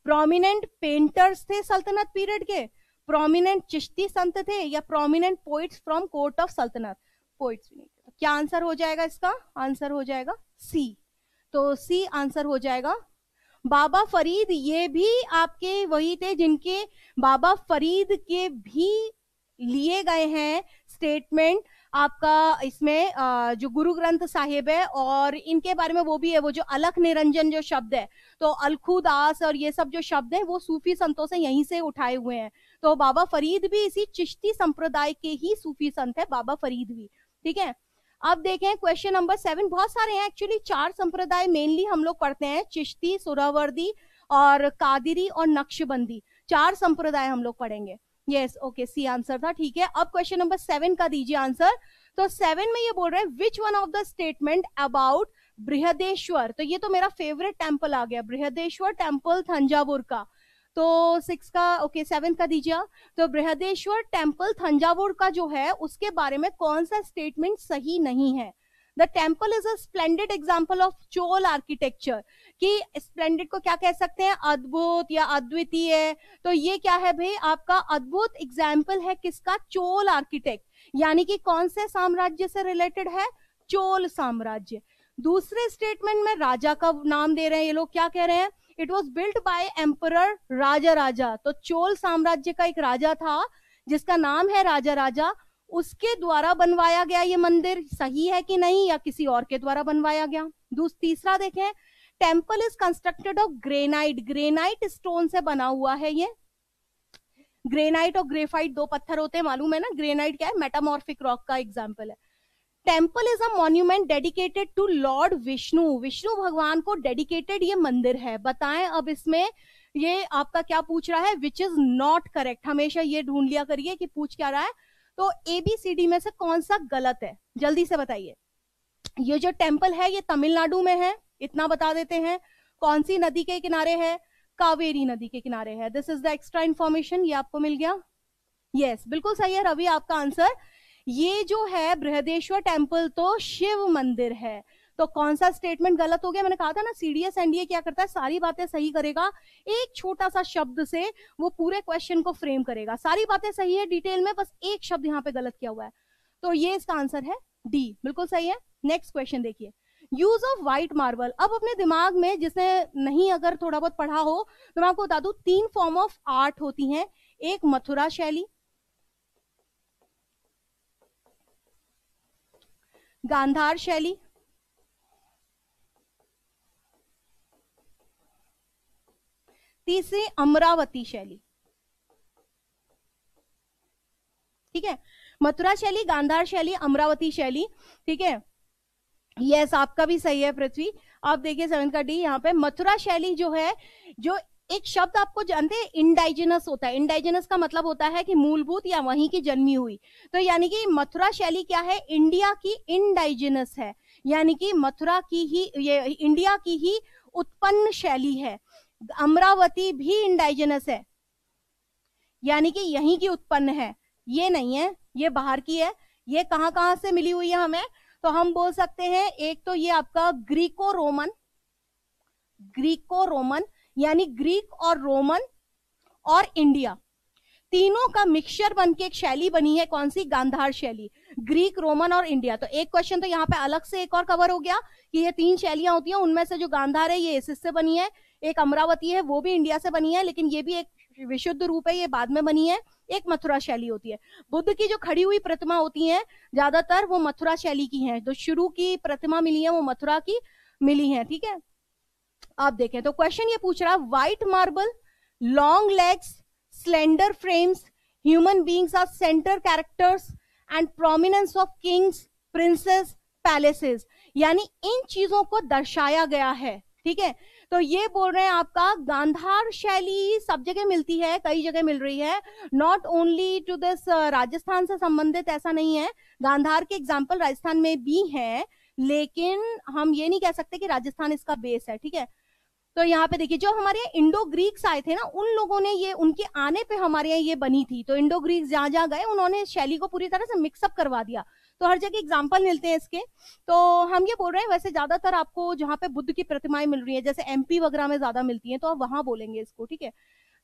प्रोमिनेंट पेंटर्स थे सल्तनत पीरियड के, प्रोमिनेंट चिश्ती संत थे, या prominent poets from court of sultanate, poets भी नहीं थे। तो क्या आंसर हो जाएगा इसका? आंसर हो जाएगा सी, तो सी आंसर हो जाएगा। बाबा फरीद, ये भी आपके वही थे जिनके बाबा फरीद के भी लिए गए हैं स्टेटमेंट आपका इसमें जो गुरु ग्रंथ साहिब है, और इनके बारे में वो भी है, वो जो अलख निरंजन जो शब्द है, तो अलखुदास और ये सब जो शब्द है वो सूफी संतों से यहीं से उठाए हुए हैं। तो बाबा फरीद भी इसी चिश्ती संप्रदाय के ही सूफी संत है, बाबा फरीद भी, ठीक है। अब देखें क्वेश्चन नंबर 7, बहुत सारे हैं एक्चुअली, 4 संप्रदाय मेनली हम लोग पढ़ते हैं, चिश्ती, सुरावर्दी और कादिरी और नक्शबंदी, 4 संप्रदाय हम लोग पढ़ेंगे। यस, ओके, सी आंसर था, ठीक है। अब क्वेश्चन नंबर 7 का दीजिए आंसर। तो 7 में ये बोल रहे हैं which one of the statement about Brihadeshwara, तो ये तो मेरा फेवरेट टेम्पल आ गया, बृहदेश्वर टेम्पल थंजावुर का। तो 6 का, ओके 7 का दीजिए। तो बृहदेश्वर टेम्पल थंजावुर का जो है, उसके बारे में कौन सा स्टेटमेंट सही नहीं है? The temple is a splendid example of Chola architecture, कि splendid को क्या कह सकते हैं, अद्भुत या अद्वितीय। तो ये क्या है भाई आपका अद्भुत एग्जाम्पल है किसका? चोल आर्किटेक्ट, यानी कि कौन से साम्राज्य से रिलेटेड है? चोल साम्राज्य। दूसरे स्टेटमेंट में राजा का नाम दे रहे हैं ये लोग, क्या कह रहे हैं? It was built by emperor Raja Raja, तो चोल साम्राज्य का एक राजा था जिसका नाम है राजा राजा, उसके द्वारा बनवाया गया ये मंदिर सही है कि नहीं, या किसी और के द्वारा बनवाया गया। तीसरा देखें, temple is constructed of granite, granite stone से बना हुआ है ये। ग्रेनाइट और ग्रेफाइट दो पत्थर होते हैं, मालूम है ना। ग्रेनाइट क्या है, मेटामॉर्फिक रॉक का एग्जाम्पल है। Temple is a monument dedicated to lord Vishnu, Vishnu भगवान को डेडिकेटेड ये मंदिर है। बताएं अब इसमें ये आपका क्या पूछ रहा है, विच इज नॉट करेक्ट। हमेशा ये ढूंढ लिया करिए कि पूछ क्या रहा है। तो ABCD में से कौन सा गलत है, जल्दी से बताइए। ये जो टेम्पल है ये तमिलनाडु में है, इतना बता देते हैं। कौन सी नदी के किनारे है, कावेरी नदी के किनारे है। This is the extra information, ये आपको मिल गया। यस, बिल्कुल सही है रवि आपका आंसर। ये जो है बृहदेश्वर टेम्पल तो शिव मंदिर है। तो कौन सा स्टेटमेंट गलत हो गया। मैंने कहा था ना CDS NDA क्या करता है, सारी बातें सही करेगा, एक छोटा सा शब्द से वो पूरे क्वेश्चन को फ्रेम करेगा। सारी बातें सही है डिटेल में, बस एक शब्द यहाँ पे गलत किया हुआ है। तो ये इसका आंसर है D, बिल्कुल सही है। नेक्स्ट क्वेश्चन देखिए, यूज ऑफ व्हाइट मार्बल। अब अपने दिमाग में, जिसने नहीं अगर थोड़ा बहुत पढ़ा हो तो मैं आपको बता दूं, 3 फॉर्म ऑफ आर्ट होती है। एक मथुरा शैली, गांधार शैली से अमरावती शैली। ठीक है, मथुरा शैली, गांधार शैली, अमरावती शैली। ठीक है, यस आपका भी सही है पृथ्वी। आप देखिए 7 का D यहाँ पे। मथुरा शैली जो है, जो एक शब्द आपको जानते हैं इंडाइजिनस होता है। इंडाइजिनस का मतलब होता है कि मूलभूत या वहीं की जन्मी हुई। तो यानी कि मथुरा शैली क्या है, इंडिया की इंडाइजिनस है, यानी कि मथुरा की ही, ये इंडिया की ही उत्पन्न शैली है। अमरावती भी इंडाइजिनस है, यानी कि यहीं की उत्पन्न है, ये नहीं है, ये बाहर की है। ये कहां से मिली हुई है हमें, तो हम बोल सकते हैं एक तो ये आपका ग्रीको रोमन यानी ग्रीक और रोमन और इंडिया, तीनों का मिक्सचर बनके एक शैली बनी है। कौन सी, गांधार शैली, ग्रीक रोमन और इंडिया। तो एक क्वेश्चन तो यहाँ पे अलग से एक और कवर हो गया कि ये 3 शैलियां होती हैं, उनमें से जो गांधार है ये इससे बनी है, एक अमरावती है वो भी इंडिया से बनी है, लेकिन ये भी एक विशुद्ध रूप है, ये बाद में बनी है। एक मथुरा शैली होती है। बुद्ध की जो खड़ी हुई प्रतिमा होती है ज्यादातर वो मथुरा शैली की है, जो शुरू की प्रतिमा मिली है वो मथुरा की मिली है। ठीक है, आप देखें तो क्वेश्चन ये पूछ रहा, white marble, long legs, slender frames, human beings are centre characters and prominence of kings, princes, palaces, यानी इन चीजों को दर्शाया गया है। ठीक है, तो ये बोल रहे हैं आपका गांधार शैली सब जगह मिलती है, कई जगह मिल रही है, not only to this Rajasthan से संबंधित ऐसा नहीं है। गांधार के एग्जाम्पल राजस्थान में भी हैं, लेकिन हम ये नहीं कह सकते कि राजस्थान इसका बेस है। ठीक है, तो यहाँ पे देखिए जो हमारे इंडो ग्रीक्स आए थे ना, उन लोगों ने ये, उनके आने पे हमारे यहाँ ये बनी थी। तो इंडो ग्रीक्स जहां जहां गए उन्होंने शैली को पूरी तरह से मिक्सअप करवा दिया, तो हर जगह एग्जाम्पल मिलते हैं इसके। तो हम ये बोल रहे हैं, वैसे ज्यादातर आपको जहां पे बुद्ध की प्रतिमाएं मिल रही है, जैसे MP वगैरह में ज्यादा मिलती हैं, तो आप वहां बोलेंगे इसको। ठीक है,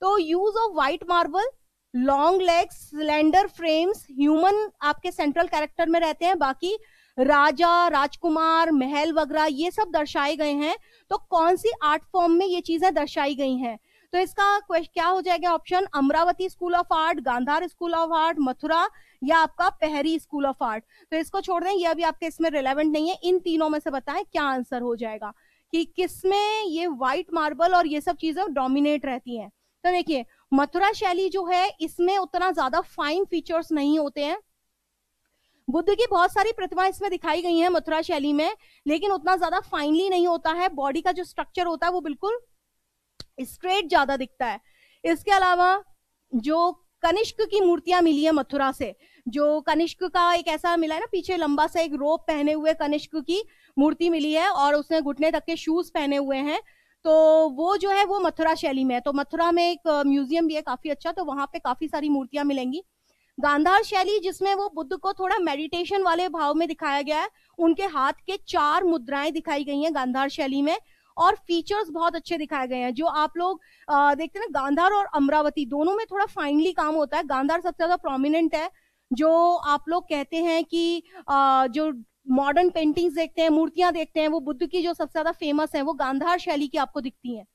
तो use of white marble, long legs, slender frames, human आपके सेंट्रल कैरेक्टर में रहते हैं, बाकी राजा, राजकुमार, महल वगैरह ये सब दर्शाए गए हैं। तो कौन सी आर्ट फॉर्म में ये चीजें दर्शाई गई हैं, तो इसका क्या हो जाएगा option, Amaravati school of art, Gandhara school of art, Mathura, या आपका पेहरी स्कूल ऑफ आर्ट। तो इसको छोड़ दें, ये अभी आपके इसमें रेलेवेंट नहीं है। इन तीनों में से बताएं क्या आंसर हो जाएगा, कि किसमें ये व्हाइट मार्बल और ये सब चीजें डोमिनेट रहती हैं। तो देखिए मथुरा शैली जो है इसमें उतना ज्यादा फाइन फीचर्स नहीं होते हैं। बुद्ध की बहुत सारी प्रतिमाएं इसमें दिखाई गई हैं मथुरा शैली में, लेकिन उतना ज्यादा फाइनली नहीं होता है। बॉडी का जो स्ट्रक्चर होता है वो बिल्कुल स्ट्रेट ज्यादा दिखता है। इसके अलावा जो कनिष्क की मूर्तियां मिली है मथुरा से, जो कनिष्क का एक ऐसा मिला है ना, पीछे लंबा सा एक रोप पहने हुए कनिष्क की मूर्ति मिली है, और उसने घुटने तक के शूज पहने हुए हैं, तो वो जो है वो मथुरा शैली में है। तो मथुरा में एक म्यूजियम भी है काफी अच्छा, तो वहां पे काफी सारी मूर्तियां मिलेंगी। गांधार शैली जिसमें वो बुद्ध को थोड़ा मेडिटेशन वाले भाव में दिखाया गया है, उनके हाथ के 4 मुद्राएं दिखाई गई हैं गांधार शैली में, और फीचर्स बहुत अच्छे दिखाए गए हैं। जो आप लोग देखते हैं ना, गांधार और अमरावती दोनों में थोड़ा फाइनली काम होता है। गांधार सबसे ज्यादा प्रोमिनेंट है। जो आप लोग कहते हैं कि जो मॉडर्न पेंटिंग्स देखते हैं, मूर्तियां देखते हैं, वो बुद्ध की जो सबसे ज्यादा फेमस है वो गांधार शैली की आपको दिखती है।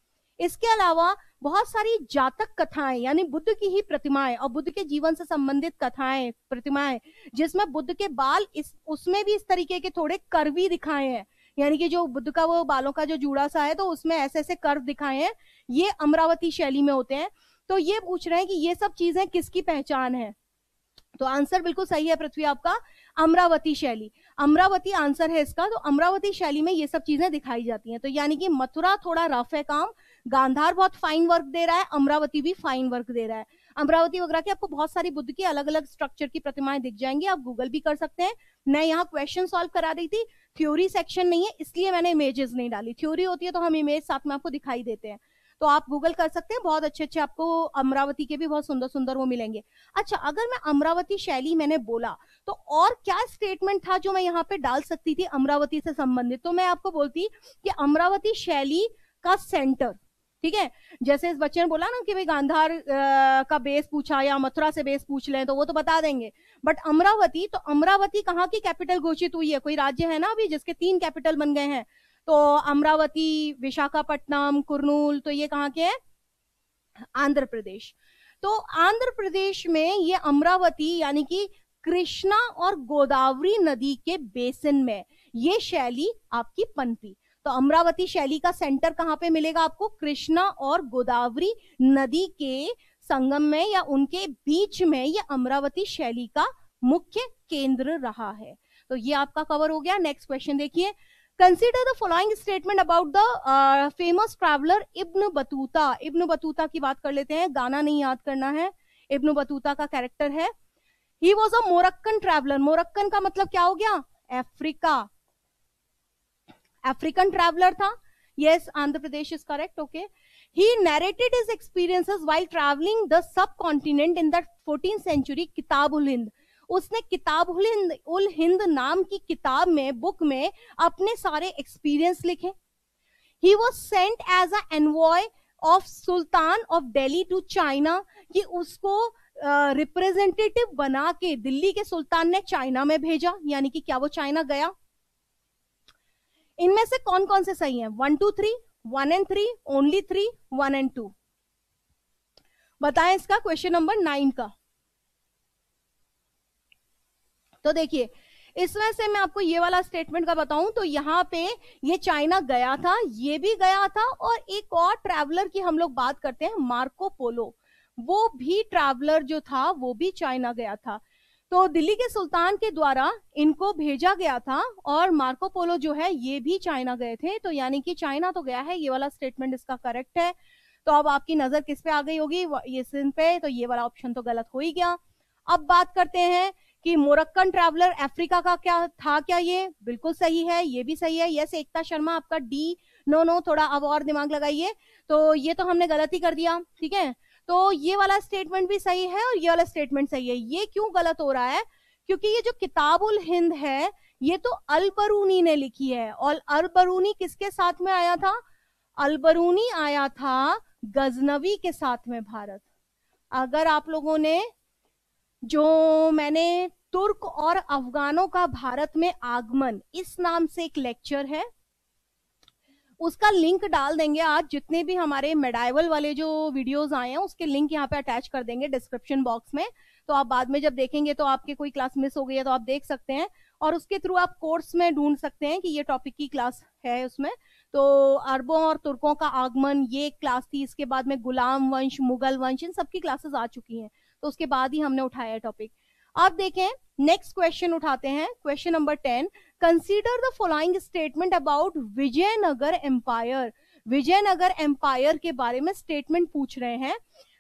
इसके अलावा बहुत सारी जातक कथाएं यानी बुद्ध की ही प्रतिमाएं और बुद्ध के जीवन से संबंधित कथाएं प्रतिमाएं, जिसमें बुद्ध के बाल उसमें भी इस तरीके के थोड़े कर्वी दिखाए हैं, यानी कि जो बुद्ध का वो बालों का जो जूड़ा सा है तो उसमें ऐसे ऐसे कर्व दिखाए हैं, ये अमरावती शैली में होते हैं। तो ये पूछ रहे हैं कि ये सब चीजें किसकी पहचान है, तो आंसर बिल्कुल सही है पृथ्वी आपका, अमरावती शैली, अमरावती आंसर है इसका। तो अमरावती शैली में ये सब चीजें दिखाई जाती हैं। तो यानी कि मथुरा थोड़ा रफ है काम, गांधार बहुत फाइन वर्क दे रहा है, अमरावती भी फाइन वर्क दे रहा है। अमरावती वगैरह के आपको बहुत सारी बुद्ध की अलग अलग स्ट्रक्चर की प्रतिमाएं दिख जाएंगी, आप गूगल भी कर सकते हैं। मैं यहाँ क्वेश्चन सॉल्व करा रही थी, थ्योरी सेक्शन नहीं है इसलिए मैंने इमेजेस नहीं डाली, थ्योरी होती है तो हम इमेज साथ में आपको दिखाई देते हैं, तो आप गूगल कर सकते हैं। बहुत अच्छे अच्छे आपको अमरावती के भी बहुत सुंदर सुंदर वो मिलेंगे। अच्छा, अगर मैं अमरावती शैली मैंने बोला तो और क्या स्टेटमेंट था जो मैं यहाँ पे डाल सकती थी अमरावती से संबंधित, तो मैं आपको बोलती कि अमरावती शैली का सेंटर, ठीक है, जैसे इस बच्चे ने बोला ना कि भाई गांधार का बेस पूछा या मथुरा से बेस पूछ लें तो वो तो बता देंगे, बट अमरावती, तो अमरावती कहाँ की कैपिटल घोषित हुई है, कोई राज्य है ना अभी जिसके 3 कैपिटल बन गए हैं, तो अमरावती, विशाखापट्टनम, कुर्नूल, तो ये कहाँ के हैं, आंध्र प्रदेश। तो आंध्र प्रदेश में ये अमरावती यानी कि कृष्णा और गोदावरी नदी के बेसिन में ये शैली आपकी पनपी। तो अमरावती शैली का सेंटर कहाँ पे मिलेगा आपको, कृष्णा और गोदावरी नदी के संगम में या उनके बीच में ये अमरावती शैली का मुख्य केंद्र रहा है। तो ये आपका कवर हो गया। नेक्स्ट क्वेश्चन देखिए, Consider the following statement about the famous traveler Ibn Battuta। Ibn Battuta की बात कर लेते हैं, गाना नहीं याद करना है, Ibn Battuta का कैरेक्टर है। He was a Moroccan traveler। Moroccan का मतलब क्या हो गया, अफ्रीका, अफ्रीकन ट्रैवलर था। Yes, Andhra Pradesh is correct, okay। He narrated his experiences while traveling the subcontinent in the 14th century Kitabul Hind. उसने किताब उल हिंद नाम की किताब में, बुक में अपने सारे एक्सपीरियंस लिखे। He was sent as an envoy of Sultan of Delhi to China, कि उसको रिप्रेजेंटेटिव बना के दिल्ली के सुल्तान ने चाइना में भेजा, यानी कि क्या वो चाइना गया। इनमें से कौन कौन से सही हैं, 1, 2, 3, 1 and 3, ओनली 3, 1 and 2, बताएं इसका क्वेश्चन नंबर 9 का। तो देखिए इसमें से मैं आपको ये वाला स्टेटमेंट का बताऊं तो यहाँ पे ये चाइना गया था, ये भी गया था, और एक और ट्रैवलर की हम लोग बात करते हैं, मार्को पोलो, वो भी ट्रैवलर जो था वो भी चाइना गया था। तो दिल्ली के सुल्तान के द्वारा इनको भेजा गया था और मार्को पोलो जो है ये भी चाइना गए थे, तो यानी कि चाइना तो गया है, ये वाला स्टेटमेंट इसका करेक्ट है। तो अब आपकी नजर किस पे आ गई होगी, इस पे, तो ये वाला ऑप्शन तो गलत हो ही गया। अब बात करते हैं कि मोरक्कन ट्रैवलर अफ्रीका का क्या था, क्या ये बिल्कुल सही है, ये भी सही है। यस, एकता शर्मा आपका डी। नो, थोड़ा अब और दिमाग लगाइए, तो ये तो हमने गलती कर दिया, ठीक है। तो ये वाला स्टेटमेंट भी सही है और ये वाला स्टेटमेंट सही है। ये क्यों गलत हो रहा है, क्योंकि ये जो किताबुल हिंद है ये तो अल-बरूनी ने लिखी है, और अल-बरूनी किसके साथ में आया था, अल-बरूनी आया था गजनवी के साथ में भारत। अगर आप लोगों ने जो मैंने तुर्क और अफगानों का भारत में आगमन इस नाम से एक लेक्चर है, उसका लिंक डाल देंगे, आज जितने भी हमारे मेडाइवल वाले जो वीडियोस आए हैं उसके लिंक यहाँ पे अटैच कर देंगे डिस्क्रिप्शन बॉक्स में, तो आप बाद में जब देखेंगे तो आपके कोई क्लास मिस हो गई है तो आप देख सकते हैं, और उसके थ्रू आप कोर्स में ढूंढ सकते हैं कि ये टॉपिक की क्लास है। उसमें तो अरबों और तुर्कों का आगमन ये क्लास थी, इसके बाद में गुलाम वंश, मुगल वंश, इन सबकी क्लासेस आ चुकी हैं, तो उसके बाद ही हमने उठाया टॉपिक। अब देखें नेक्स्ट क्वेश्चन उठाते हैं, question number 10। Consider the following statement about Vijayanagara empire. Vijayanagara empire के बारे में स्टेटमेंट पूछ रहे हैं,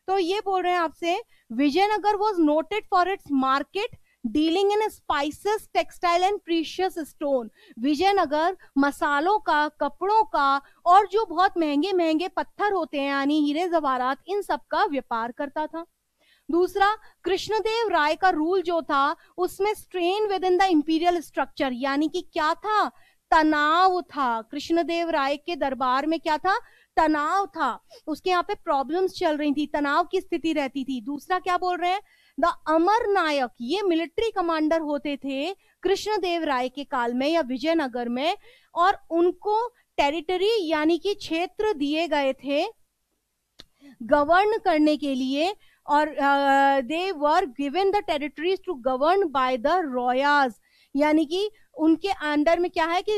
तो ये बोल रहे हैं आपसे, Vijayanagara was noted for its market dealing in spices, textile and precious stone. Vijayanagara मसालों का, कपड़ों का और जो बहुत महंगे महंगे पत्थर होते हैं यानी हीरे जवाहरात, इन सब का व्यापार करता था। दूसरा, कृष्णदेव राय का रूल जो था उसमें strain within the imperial structure, यानी कि क्या था, तनाव था। कृष्णदेव राय के दरबार में क्या था, तनाव था, उसके यहाँ पे प्रॉब्लम्स चल रही थी, तनाव की स्थिति रहती थी। दूसरा क्या बोल रहे हैं, द अमर नायक, ये मिलिट्री कमांडर होते थे कृष्णदेव राय के काल में या विजयनगर में, और उनको टेरिटरी यानी कि क्षेत्र दिए गए थे गवर्न करने के लिए, और they were given the territories to govern by the Rayas, यानी कि उनके अंडर में क्या है कि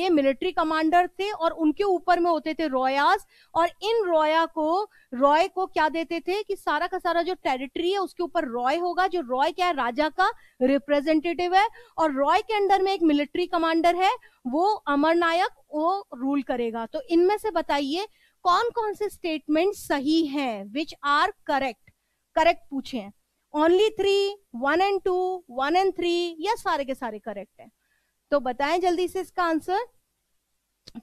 ये मिलिट्री कमांडर थे और उनके ऊपर में होते थे रॉयाज, और इन रॉय को क्या देते थे कि सारा का सारा जो टेरिटरी है उसके ऊपर रॉय होगा, जो रॉय क्या है, राजा का रिप्रेजेंटेटिव है, और रॉय के अंडर में एक मिलिट्री कमांडर है, वो अमरनायक, वो रूल करेगा। तो इनमें से बताइए कौन कौन से स्टेटमेंट सही है, विच आर करेक्ट, करेक्ट पूछे। ओनली 3, 1 एंड 2, 1 एंड 3 या सारे के सारे करेक्ट है, तो बताएं जल्दी से इसका आंसर।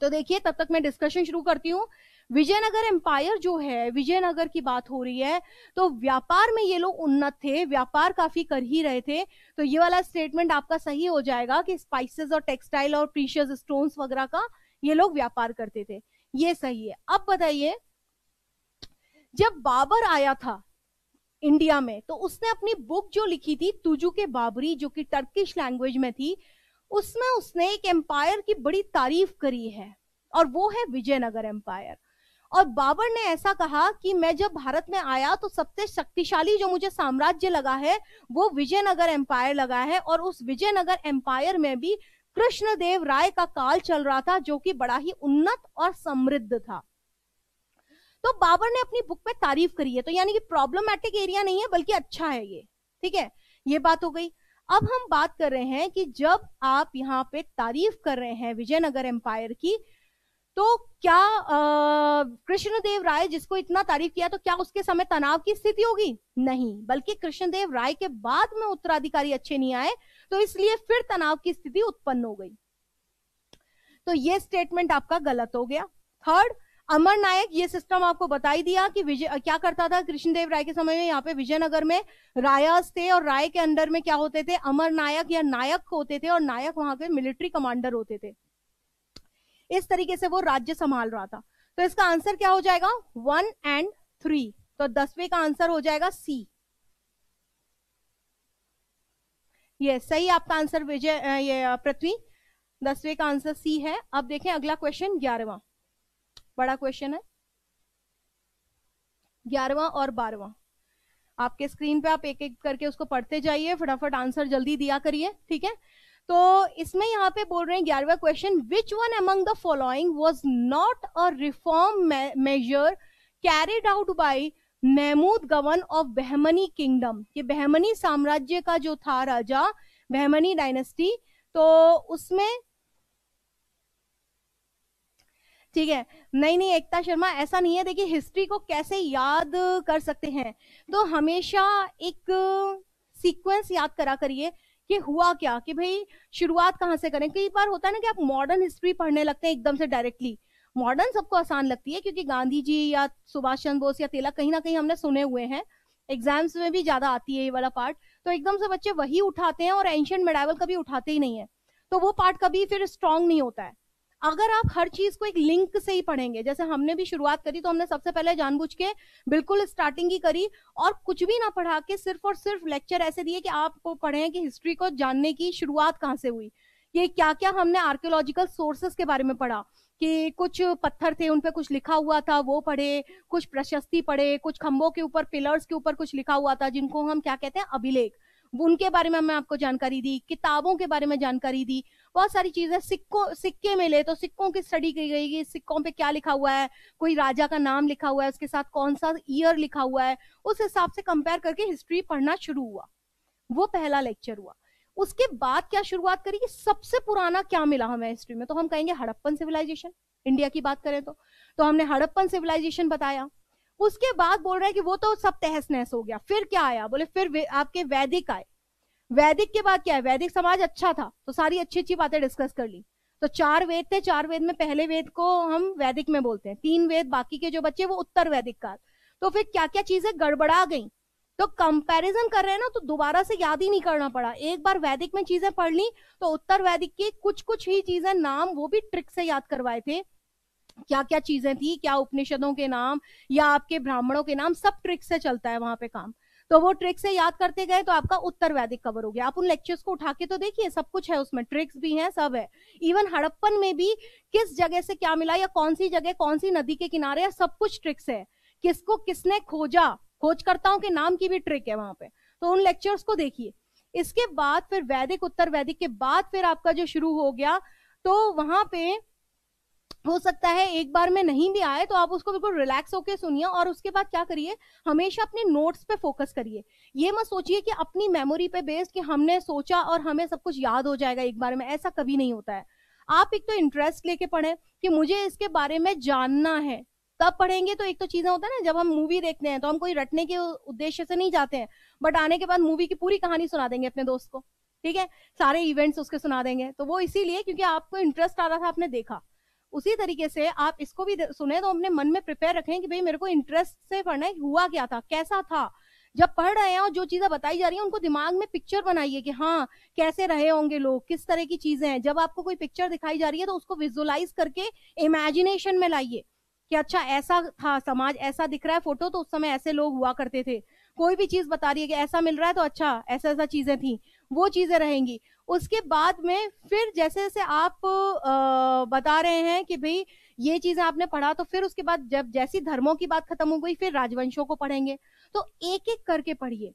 तो देखिए तब तक मैं डिस्कशन शुरू करती हूँ। विजयनगर एम्पायर जो है, विजयनगर की बात हो रही है, तो व्यापार में ये लोग उन्नत थे, व्यापार काफी कर ही रहे थे, तो ये वाला स्टेटमेंट आपका सही हो जाएगा कि स्पाइसेस और टेक्सटाइल और प्रीशियस स्टोन्स वगैरह का ये लोग व्यापार करते थे, ये सही है। अब बताइए जब बाबर आया था इंडिया में, तो उसने अपनी बुक जो लिखी थी तुजुके बाबरी, जो कि टर्किश लैंग्वेज में थी, उसमें उसने एक एम्पायर की बड़ी तारीफ करी है, और वो है विजयनगर एम्पायर। और बाबर ने ऐसा कहा कि मैं जब भारत में आया तो सबसे शक्तिशाली जो मुझे साम्राज्य लगा है वो विजयनगर एम्पायर लगा है, और उस विजयनगर एम्पायर में भी कृष्णदेव राय का काल चल रहा था जो कि बड़ा ही उन्नत और समृद्ध था। तो बाबर ने अपनी बुक में तारीफ करी है, तो यानी कि प्रॉब्लमैटिक एरिया नहीं है बल्कि अच्छा है ये, ठीक है, ये बात हो गई। अब हम बात कर रहे हैं कि जब आप यहाँ पे तारीफ कर रहे हैं विजयनगर एम्पायर की, तो क्या कृष्णदेव राय जिसको इतना तारीफ किया, तो क्या उसके समय तनाव की स्थिति होगी? नहीं, बल्कि कृष्णदेव राय के बाद में उत्तराधिकारी अच्छे नहीं आए, तो इसलिए फिर तनाव की स्थिति उत्पन्न हो गई। तो ये स्टेटमेंट आपका गलत हो गया। थर्ड, अमर नायक, ये सिस्टम आपको बताई दिया कि विजय क्या करता था कृष्णदेव राय के समय में। यहाँ पे विजयनगर में रायास थे, और राय के अंडर में क्या होते थे, अमर नायक या नायक होते थे, और नायक वहां के मिलिट्री कमांडर होते थे। इस तरीके से वो राज्य संभाल रहा था। तो इसका आंसर क्या हो जाएगा, 1 एंड 3। तो 10वें का आंसर हो जाएगा सी। ये सही आपका आंसर विजय, ये पृथ्वी, 10वें का आंसर सी है। अब देखें अगला क्वेश्चन, 11वां बड़ा क्वेश्चन है, 11वां और 12वां आपके स्क्रीन पे, आप एक एक करके उसको पढ़ते जाइए, फटाफट आंसर जल्दी दिया करिए, ठीक है। तो इसमें यहाँ पे बोल रहे हैं 11वां question, which one among the following was not a reform measure carried out by Mahmud Gawan of Bahmani kingdom. ये बहमनी साम्राज्य का जो था राजा, बहमनी डायनेस्टी, तो उसमें, ठीक है, नहीं एकता शर्मा ऐसा नहीं है। देखिए हिस्ट्री को कैसे याद कर सकते हैं, तो हमेशा एक सीक्वेंस याद करा करिए कि हुआ क्या, कि भाई शुरुआत कहाँ से करें। कई बार होता है ना कि आप मॉडर्न हिस्ट्री पढ़ने लगते हैं एकदम से डायरेक्टली, मॉडर्न सबको आसान लगती है क्योंकि गांधी जी या सुभाष चंद्र बोस या तिलक कहीं ना कहीं हमने सुने हुए हैं, एग्जाम्स में भी ज्यादा आती है ये वाला पार्ट, तो एकदम से बच्चे वही उठाते हैं और एंशिएंट मेडाइवल कभी उठाते ही नहीं है, तो वो पार्ट कभी फिर स्ट्रांग नहीं होता है। अगर आप हर चीज को एक लिंक से ही पढ़ेंगे, जैसे हमने भी शुरुआत करी तो हमने सबसे पहले जानबूझ के बिल्कुल स्टार्टिंग ही करी और कुछ भी ना पढ़ा के सिर्फ और सिर्फ लेक्चर ऐसे दिए कि आपको पढ़े कि हिस्ट्री को जानने की शुरुआत कहाँ से हुई, ये क्या क्या हमने आर्कियोलॉजिकल सोर्सेस के बारे में पढ़ा, कि कुछ पत्थर थे उनपे कुछ लिखा हुआ था वो पढ़े, कुछ प्रशस्ति पढ़े, कुछ खम्भों के ऊपर, पिलर्स के ऊपर कुछ लिखा हुआ था जिनको हम क्या कहते हैं, अभिलेख, उनके बारे में हमने आपको जानकारी दी, किताबों के बारे में जानकारी दी, बहुत सारी चीजें, सिक्के मिले तो सिक्कों की स्टडी की गई कि सिक्कों पे क्या लिखा हुआ है, कोई राजा का नाम लिखा हुआ है, उसके साथ कौन सा ईयर लिखा हुआ है, उस हिसाब से कंपेयर करके हिस्ट्री पढ़ना शुरू हुआ। वो पहला लेक्चर हुआ। उसके बाद क्या शुरुआत करी कि सबसे पुराना क्या मिला हमें हिस्ट्री में, तो हम कहेंगे हड़प्पन सिविलाइजेशन, इंडिया की बात करें तो हमने हड़प्पन सिविलाइजेशन बताया। उसके बाद बोल रहे हैं कि वो तो सब तहस नहस हो गया, फिर क्या आया, बोले फिर आपके वैदिक आए, वैदिक के बाद क्या है, वैदिक समाज अच्छा था तो सारी अच्छी अच्छी बातें डिस्कस कर ली, तो 4 वेद थे, 4 वेद में पहले वेद को हम वैदिक में बोलते हैं, 3 वेद बाकी के जो बच्चे वो उत्तर वैदिक काल, तो फिर क्या क्या चीजें गड़बड़ा गई, तो कंपैरिजन कर रहे हैं ना, तो दोबारा से याद ही नहीं करना पड़ा, एक बार वैदिक में चीजें पढ़ ली तो उत्तर वैदिक की कुछ कुछ ही चीजें, नाम वो भी ट्रिक से याद करवाए थे, क्या क्या चीजें थी, क्या उपनिषदों के नाम या आपके ब्राह्मणों के नाम, सब ट्रिक से चलता है वहां पे काम, तो वो ट्रिक से याद करते गए तो आपका उत्तर वैदिक कवर हो गया। आप उन लेक्चर्स को उठा के तो देखिए, सब कुछ है उसमें, ट्रिक्स भी हैं, सब है। इवन हड़प्पन में भी किस जगह से क्या मिला या कौन सी जगह, कौन सी नदी के किनारे, सब कुछ ट्रिक्स है किसको किसने खोजा, खोजकर्ताओं के नाम की भी ट्रिक है वहां पे, तो उन लेक्चर्स को देखिए। इसके बाद फिर वैदिक, उत्तर वैदिक के बाद फिर आपका जो शुरू हो गया, तो वहां पे हो सकता है एक बार में नहीं भी आए, तो आप उसको बिल्कुल रिलैक्स होकर सुनिए। और उसके बाद क्या करिए, हमेशा अपने नोट्स पे फोकस करिए। ये मत सोचिए कि अपनी मेमोरी पे बेस्ड कि हमने सोचा और हमें सब कुछ याद हो जाएगा एक बार में, ऐसा कभी नहीं होता है। आप एक तो इंटरेस्ट लेके पढ़ें कि मुझे इसके बारे में जानना है, तब पढ़ेंगे। तो एक तो चीजें होता है ना, जब हम मूवी देखते हैं तो हम कोई रटने के उद्देश्य से नहीं जाते हैं, बट आने के बाद मूवी की पूरी कहानी सुना देंगे अपने दोस्त को, ठीक है, सारे इवेंट्स उसके सुना देंगे। तो वो इसीलिए क्योंकि आपको इंटरेस्ट आ रहा था, आपने देखा। उसी तरीके से आप इसको भी सुने तो अपने मन में प्रिपेयर रखें कि भाई मेरे को इंटरेस्ट से पढ़ना है, हुआ क्या था, कैसा था जब पढ़ रहे हैं, और जो चीजें बताई जा रही हैं उनको दिमाग में पिक्चर बनाइए कि हाँ कैसे रहे होंगे लोग, किस तरह की चीजें हैं। जब आपको कोई पिक्चर दिखाई जा रही है तो उसको विजुअलाइज करके इमेजिनेशन में लाइए कि अच्छा ऐसा था समाज, ऐसा दिख रहा है फोटो, तो उस समय ऐसे लोग हुआ करते थे। कोई भी चीज बता रही है कि ऐसा मिल रहा है, तो अच्छा ऐसा ऐसा चीजें थी, वो चीजें रहेंगी। उसके बाद में फिर जैसे जैसे आप बता रहे हैं कि भाई ये चीजें आपने पढ़ा, तो फिर उसके बाद जब जैसी धर्मों की बात खत्म हो गई फिर राजवंशों को पढ़ेंगे। तो एक एक करके पढ़िए।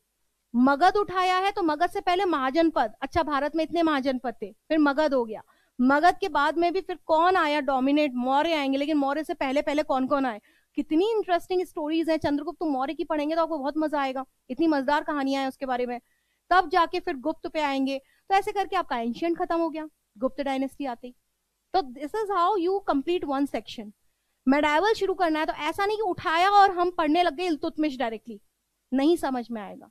मगध उठाया है तो मगध से पहले महाजनपद, अच्छा भारत में इतने महाजनपद थे, फिर मगध हो गया। मगध के बाद में भी फिर कौन आया डोमिनेट, मौर्य आएंगे, लेकिन मौर्य से पहले पहले कौन कौन आए। कितनी इंटरेस्टिंग स्टोरीज हैं चंद्रगुप्त मौर्य की, पढ़ेंगे तो आपको बहुत मजा आएगा, इतनी मजेदार कहानियां हैं उसके बारे में। तब जाके फिर गुप्त पे आएंगे, तो ऐसे करके आपका एंशिएंट खत्म हो गया, गुप्त डायनेस्टी आती। तो this is how you complete one section. Medieval शुरू करना है तो ऐसा नहीं कि उठाया और हम पढ़ने लग गए इल्तुतमिश डायरेक्टली, नहीं समझ में आएगा।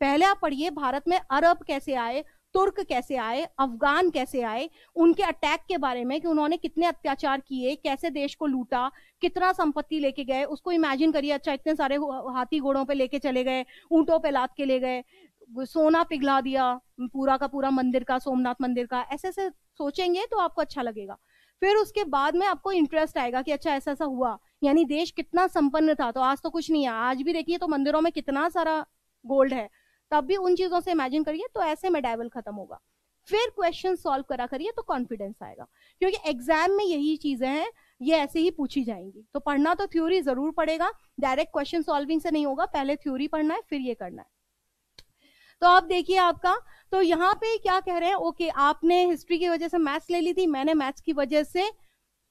पहले आप पढ़िए भारत में अरब कैसे आए, तुर्क कैसे आए, अफगान कैसे आए, उनके अटैक के बारे में कि उन्होंने कितने अत्याचार किए, कैसे देश को लूटा, कितना संपत्ति लेके गए, उसको इमेजिन करिए। अच्छा इतने सारे हाथी घोड़ों पे लेके चले गए, ऊंटों पे लाद के ले गए, सोना पिघला दिया पूरा का पूरा मंदिर का, सोमनाथ मंदिर का, ऐसे ऐसे सोचेंगे तो आपको अच्छा लगेगा। फिर उसके बाद में आपको इंटरेस्ट आएगा कि अच्छा ऐसा ऐसा हुआ, यानी देश कितना संपन्न था, तो आज तो कुछ नहीं है, आज भी देखिए तो मंदिरों में कितना सारा गोल्ड है, तब भी उन चीजों से इमेजिन करिए। तो ऐसे मेडाइवल खत्म होगा, फिर क्वेश्चन सॉल्व करा करिए तो कॉन्फिडेंस आएगा, क्योंकि एग्जाम में यही चीजें हैं, ये ऐसे ही पूछी जाएंगी। तो पढ़ना तो थ्योरी जरूर पड़ेगा, डायरेक्ट क्वेश्चन सॉल्विंग से नहीं होगा, पहले थ्योरी पढ़ना है फिर ये करना है। तो आप देखिए आपका, तो यहाँ पे क्या कह रहे हैं, ओके आपने हिस्ट्री की वजह से मैथ्स ले ली थी, मैंने मैथ्स की वजह से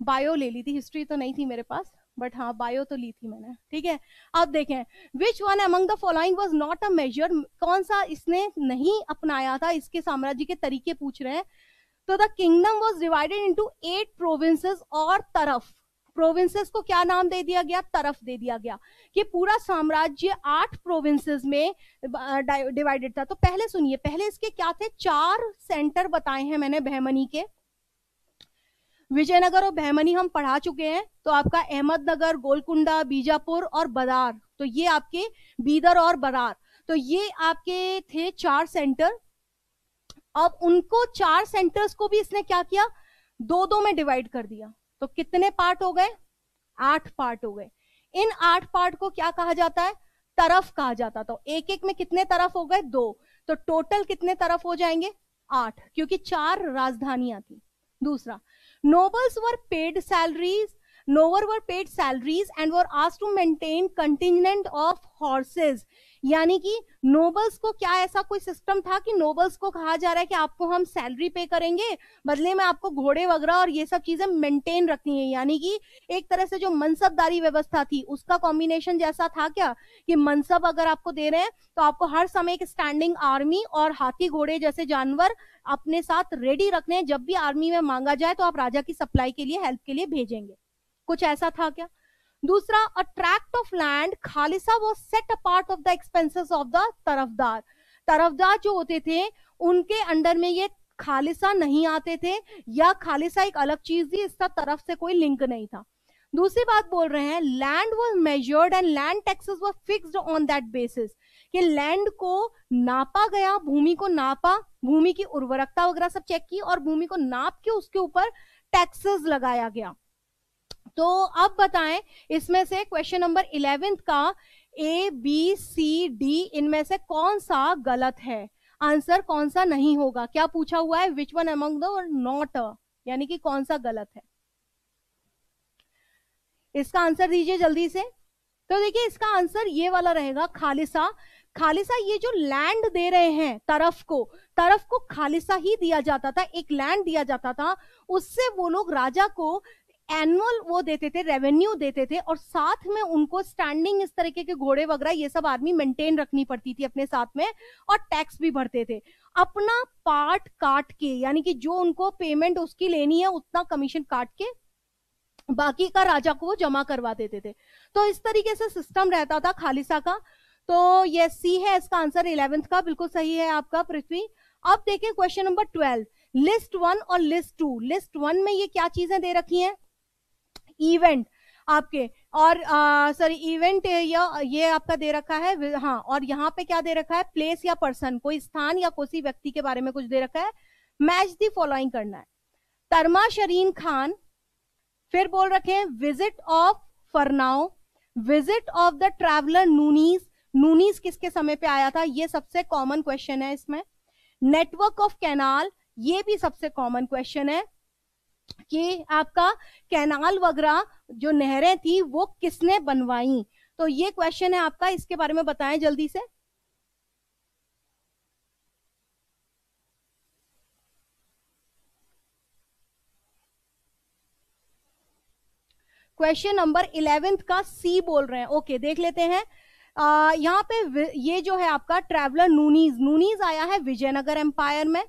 बायो ले ली थी, हिस्ट्री तो नहीं थी मेरे पास, बट हाँ बायो तो ली थी मैंने, ठीक है। अब देखें which one among the following was not a major, कौन सा इसने नहीं अपनाया था, इसके साम्राज्य के तरीके पूछ रहे हैं। तो the kingdom was divided into 8 provinces और तरफ, प्रोविंसेस को क्या नाम दे दिया गया, तरफ दे दिया गया, कि पूरा साम्राज्य 8 प्रोविंसेस में डिवाइडेड था। तो पहले सुनिए, पहले इसके क्या थे, 4 सेंटर बताए हैं मैंने बहमनी के, विजयनगर और बहमनी हम पढ़ा चुके हैं। तो आपका अहमदनगर, गोलकुंडा, बीजापुर और बदार, तो ये आपके बीदर और बरार, तो ये आपके थे 4 सेंटर। अब उनको 4 सेंटर्स को भी इसने क्या किया, 2-2 में डिवाइड कर दिया। तो कितने पार्ट हो गए, 8 पार्ट हो गए। इन 8 पार्ट को क्या कहा जाता है, तरफ कहा जाता। तो एक एक में कितने तरफ हो गए, 2, तो टोटल कितने तरफ हो जाएंगे, 8, क्योंकि 4 राजधानियां थी। दूसरा, nobles were paid salaries, and were asked to maintain contingent of horses, यानी कि nobles को क्या ऐसा कोई सिस्टम था कि nobles को कहा जा रहा है कि आपको हम सैलरी पे करेंगे, बदले में आपको घोड़े वगैरह और ये सब चीजें मेंटेन रखनी है, यानी कि एक तरह से जो मनसबदारी व्यवस्था थी उसका कॉम्बिनेशन जैसा था क्या, कि मनसब अगर आपको दे रहे हैं तो आपको हर समय एक स्टैंडिंग आर्मी और हाथी घोड़े जैसे जानवर अपने साथ रेडी रखने हैं, जब भी आर्मी में मांगा जाए तो आप राजा की सप्लाई के लिए, हेल्प के लिए भेजेंगे, कुछ ऐसा था क्या। दूसरा, a tract of land खालिसा was set apart of the expenses of the तरफदार, तरफदार जो होते थे उनके अंडर में ये खालिसा नहीं आते थे, या खालिसा एक अलग चीज थी, इसका तरफ से कोई लिंक नहीं था। दूसरी बात बोल रहे हैं, land was measured and land taxes were fixed on that basis, कि लैंड को नापा गया, भूमि को नापा, भूमि की उर्वरकता वगैरह सब चेक की और भूमि को नाप के उसके ऊपर टैक्सेस लगाया गया। तो अब बताएं इसमें से क्वेश्चन नंबर 11 का A, B, C, D इनमें से कौन सा गलत है, आंसर कौन सा नहीं होगा। क्या पूछा हुआ है, विच वन अमंग द और नॉट, यानी कि कौन सा गलत है, इसका आंसर दीजिए जल्दी से। तो देखिए इसका आंसर ये वाला रहेगा खालिसा। खालिसा ये जो लैंड दे रहे हैं तरफ को खालिसा ही दिया जाता था, एक लैंड दिया जाता था, उससे वो लोग राजा को एनुअल वो देते थे, रेवेन्यू देते थे, और साथ में उनको स्टैंडिंग इस तरीके के घोड़े वगैरह ये सब आर्मी मेंटेन रखनी पड़ती थी अपने साथ में, और टैक्स भी भरते थे अपना पार्ट काट के, यानी कि जो उनको पेमेंट उसकी लेनी है उतना कमीशन काट के बाकी का राजा को वो जमा करवा देते थे। तो इस तरीके से सिस्टम रहता था खालिसा का। तो ये सी है इसका आंसर 11th का, बिल्कुल सही है आपका पृथ्वी। अब देखिए क्वेश्चन नंबर 12 लिस्ट 1 और लिस्ट 2। लिस्ट 1 में ये क्या चीजें दे रखी हैं? इवेंट आपके और सॉरी इवेंट ये आपका दे रखा है, हाँ, और यहाँ पे क्या दे रखा है? प्लेस या पर्सन, कोई स्थान या कोई व्यक्ति के बारे में कुछ दे रखा है। मैच दी फॉलोइंग करना है। तरमा शरीन खान, फिर बोल रखे हैं visit of Fernao, visit of the traveller Nuniz, Nuniz किसके समय पे आया था, ये सबसे कॉमन क्वेश्चन है इसमें। नेटवर्क ऑफ कैनाल, ये भी सबसे कॉमन क्वेश्चन है कि आपका कैनाल वगैरह जो नहरें थी वो किसने बनवाई, तो ये क्वेश्चन है आपका, इसके बारे में बताएं जल्दी से। क्वेश्चन नंबर 11 का सी बोल रहे हैं, ओके देख लेते हैं। यहाँ पे ये जो है आपका ट्रैवलर नूनीज आया है विजयनगर एम्पायर में,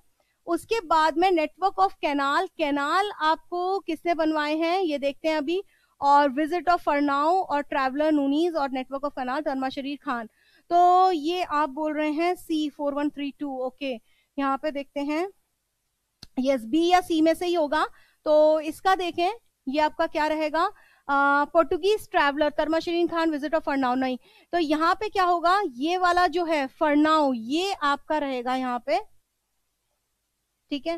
उसके बाद में नेटवर्क ऑफ कैनाल आपको किसने बनवाए हैं ये देखते हैं अभी, और विजिट ऑफ फरनाओ और ट्रैवलर नूनीज और नेटवर्क ऑफ कैनाल तरमा शरीर खान, तो ये आप बोल रहे हैं सी 4132, ओके। यहाँ पे देखते हैं यस, बी या सी में से ही होगा, तो इसका देखें ये आपका क्या रहेगा, Portuguese traveller Tarma Shareen Khan, visit of Fernao नहीं, तो यहाँ पे क्या होगा, ये वाला जो है फरनाओ ये आपका रहेगा यहाँ पे, ठीक है,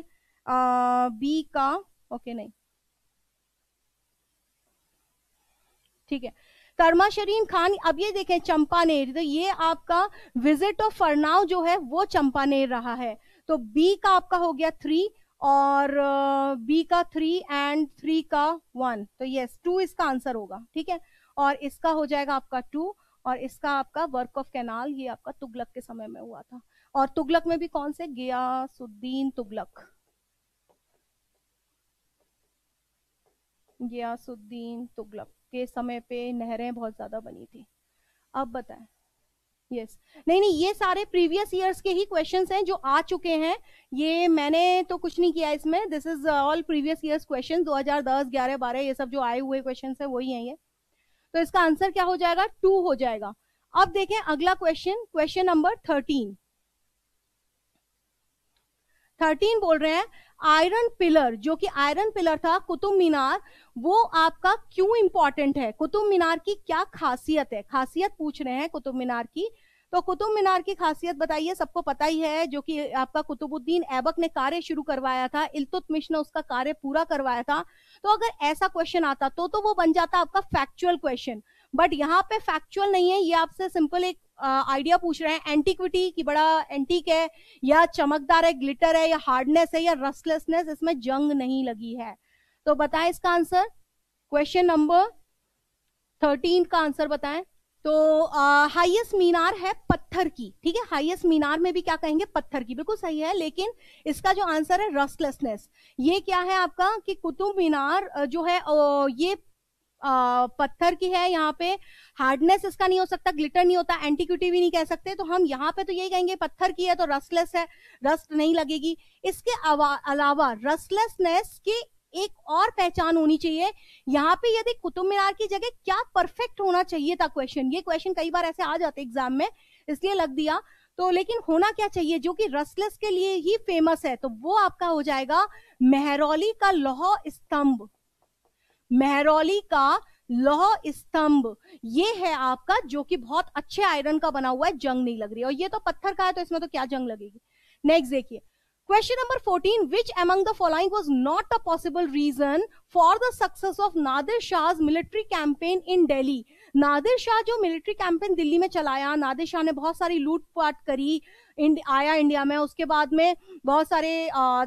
बी का, ओके नहीं, ठीक है, तरमा शरीन खान। अब ये देखें चंपानेर, तो ये आपका विजिट ऑफ फरनाओ जो है वो चंपानेर रहा है, तो बी का आपका हो गया 3 और बी का 3 एंड 3 का 1, तो यस 2 इसका आंसर होगा, ठीक है, और इसका हो जाएगा आपका 2, और इसका आपका वर्क ऑफ कैनाल ये आपका तुगलक के समय में हुआ था, और तुगलक में भी कौन से, गयासुद्दीन तुगलक के समय पे नहरें बहुत ज्यादा बनी थी। अब बताएं, यस नहीं, ये सारे प्रीवियस ईयर्स के ही क्वेश्चंस हैं जो आ चुके हैं, ये मैंने तो कुछ नहीं किया इसमें, this is all previous years questions, 2010 11 12 ये सब जो आए हुए क्वेश्चंस है वही हैं ये, तो इसका आंसर क्या हो जाएगा, 2 हो जाएगा। अब देखें अगला क्वेश्चन, क्वेश्चन नंबर 13 बोल रहे हैं आयरन पिलर, जो कि आयरन पिलर था कुतुब मीनार, वो आपका क्यों इंपॉर्टेंट है, कुतुब मीनार की क्या खासियत है, खासियत पूछ रहे हैं कुतुब मीनार की, तो कुतुब मीनार की खासियत बताइए। सबको पता ही है जो कि आपका कुतुबुद्दीन ऐबक ने कार्य शुरू करवाया था, इल्तुतमिश ने उसका कार्य पूरा करवाया था, तो अगर ऐसा क्वेश्चन आता तो वो बन जाता आपका फैक्चुअल क्वेश्चन, बट यहाँ पे फैक्चुअल नहीं है, ये आपसे सिंपल एक आइडिया पूछ रहे हैं एंटिक्विटी की, बड़ा एंटीक है या चमकदार है, ग्लिटर है या हार्डनेस है या रस्टलेसनेस, इसमें जंग नहीं लगी है, तो बताएं इसका आंसर, क्वेश्चन नंबर 13 का आंसर बताएं। तो हाईएस्ट मीनार है पत्थर की, ठीक है, हाईएस्ट मीनार में भी क्या कहेंगे, पत्थर की, बिल्कुल सही है, लेकिन इसका जो आंसर है रस्टलेसनेस, ये क्या है आपका कि कुतुब मीनार जो है ये पत्थर की है, यहाँ पे हार्डनेस इसका नहीं हो सकता, ग्लिटर नहीं होता, एंटीक्विटी भी नहीं कह सकते, तो हम यहाँ पे तो यही कहेंगे पत्थर की है तो रस्टलेस है, रस्ट नहीं लगेगी। इसके अलावा रस्टलेसनेस के एक और पहचान होनी चाहिए यहाँ पे, यदि कुतुब मीनार की जगह क्या परफेक्ट होना चाहिए था क्वेश्चन, ये क्वेश्चन कई बार ऐसे आ जाते एग्जाम में इसलिए लग दिया, तो लेकिन होना क्या चाहिए जो कि रस्टलेस के लिए ही फेमस है, तो वो आपका हो जाएगा मेहरौली का लौह स्तंभ, मेहरौली का लौह स्तंभ ये है आपका जो कि बहुत अच्छे आयरन का बना हुआ है, जंग नहीं लग रही, और ये तो पत्थर का है तो इसमें तो क्या जंग लगेगी। नेक्स्ट देखिए question number 14, which among the following was not a possible reason for the success of Nadir Shah military campaign in Delhi. Nadir Shah जो मिलिट्री कैंपेन दिल्ली में चलाया, नादिर शाह ने बहुत सारी लूटपाट करी, आया इंडिया में, उसके बाद में बहुत सारे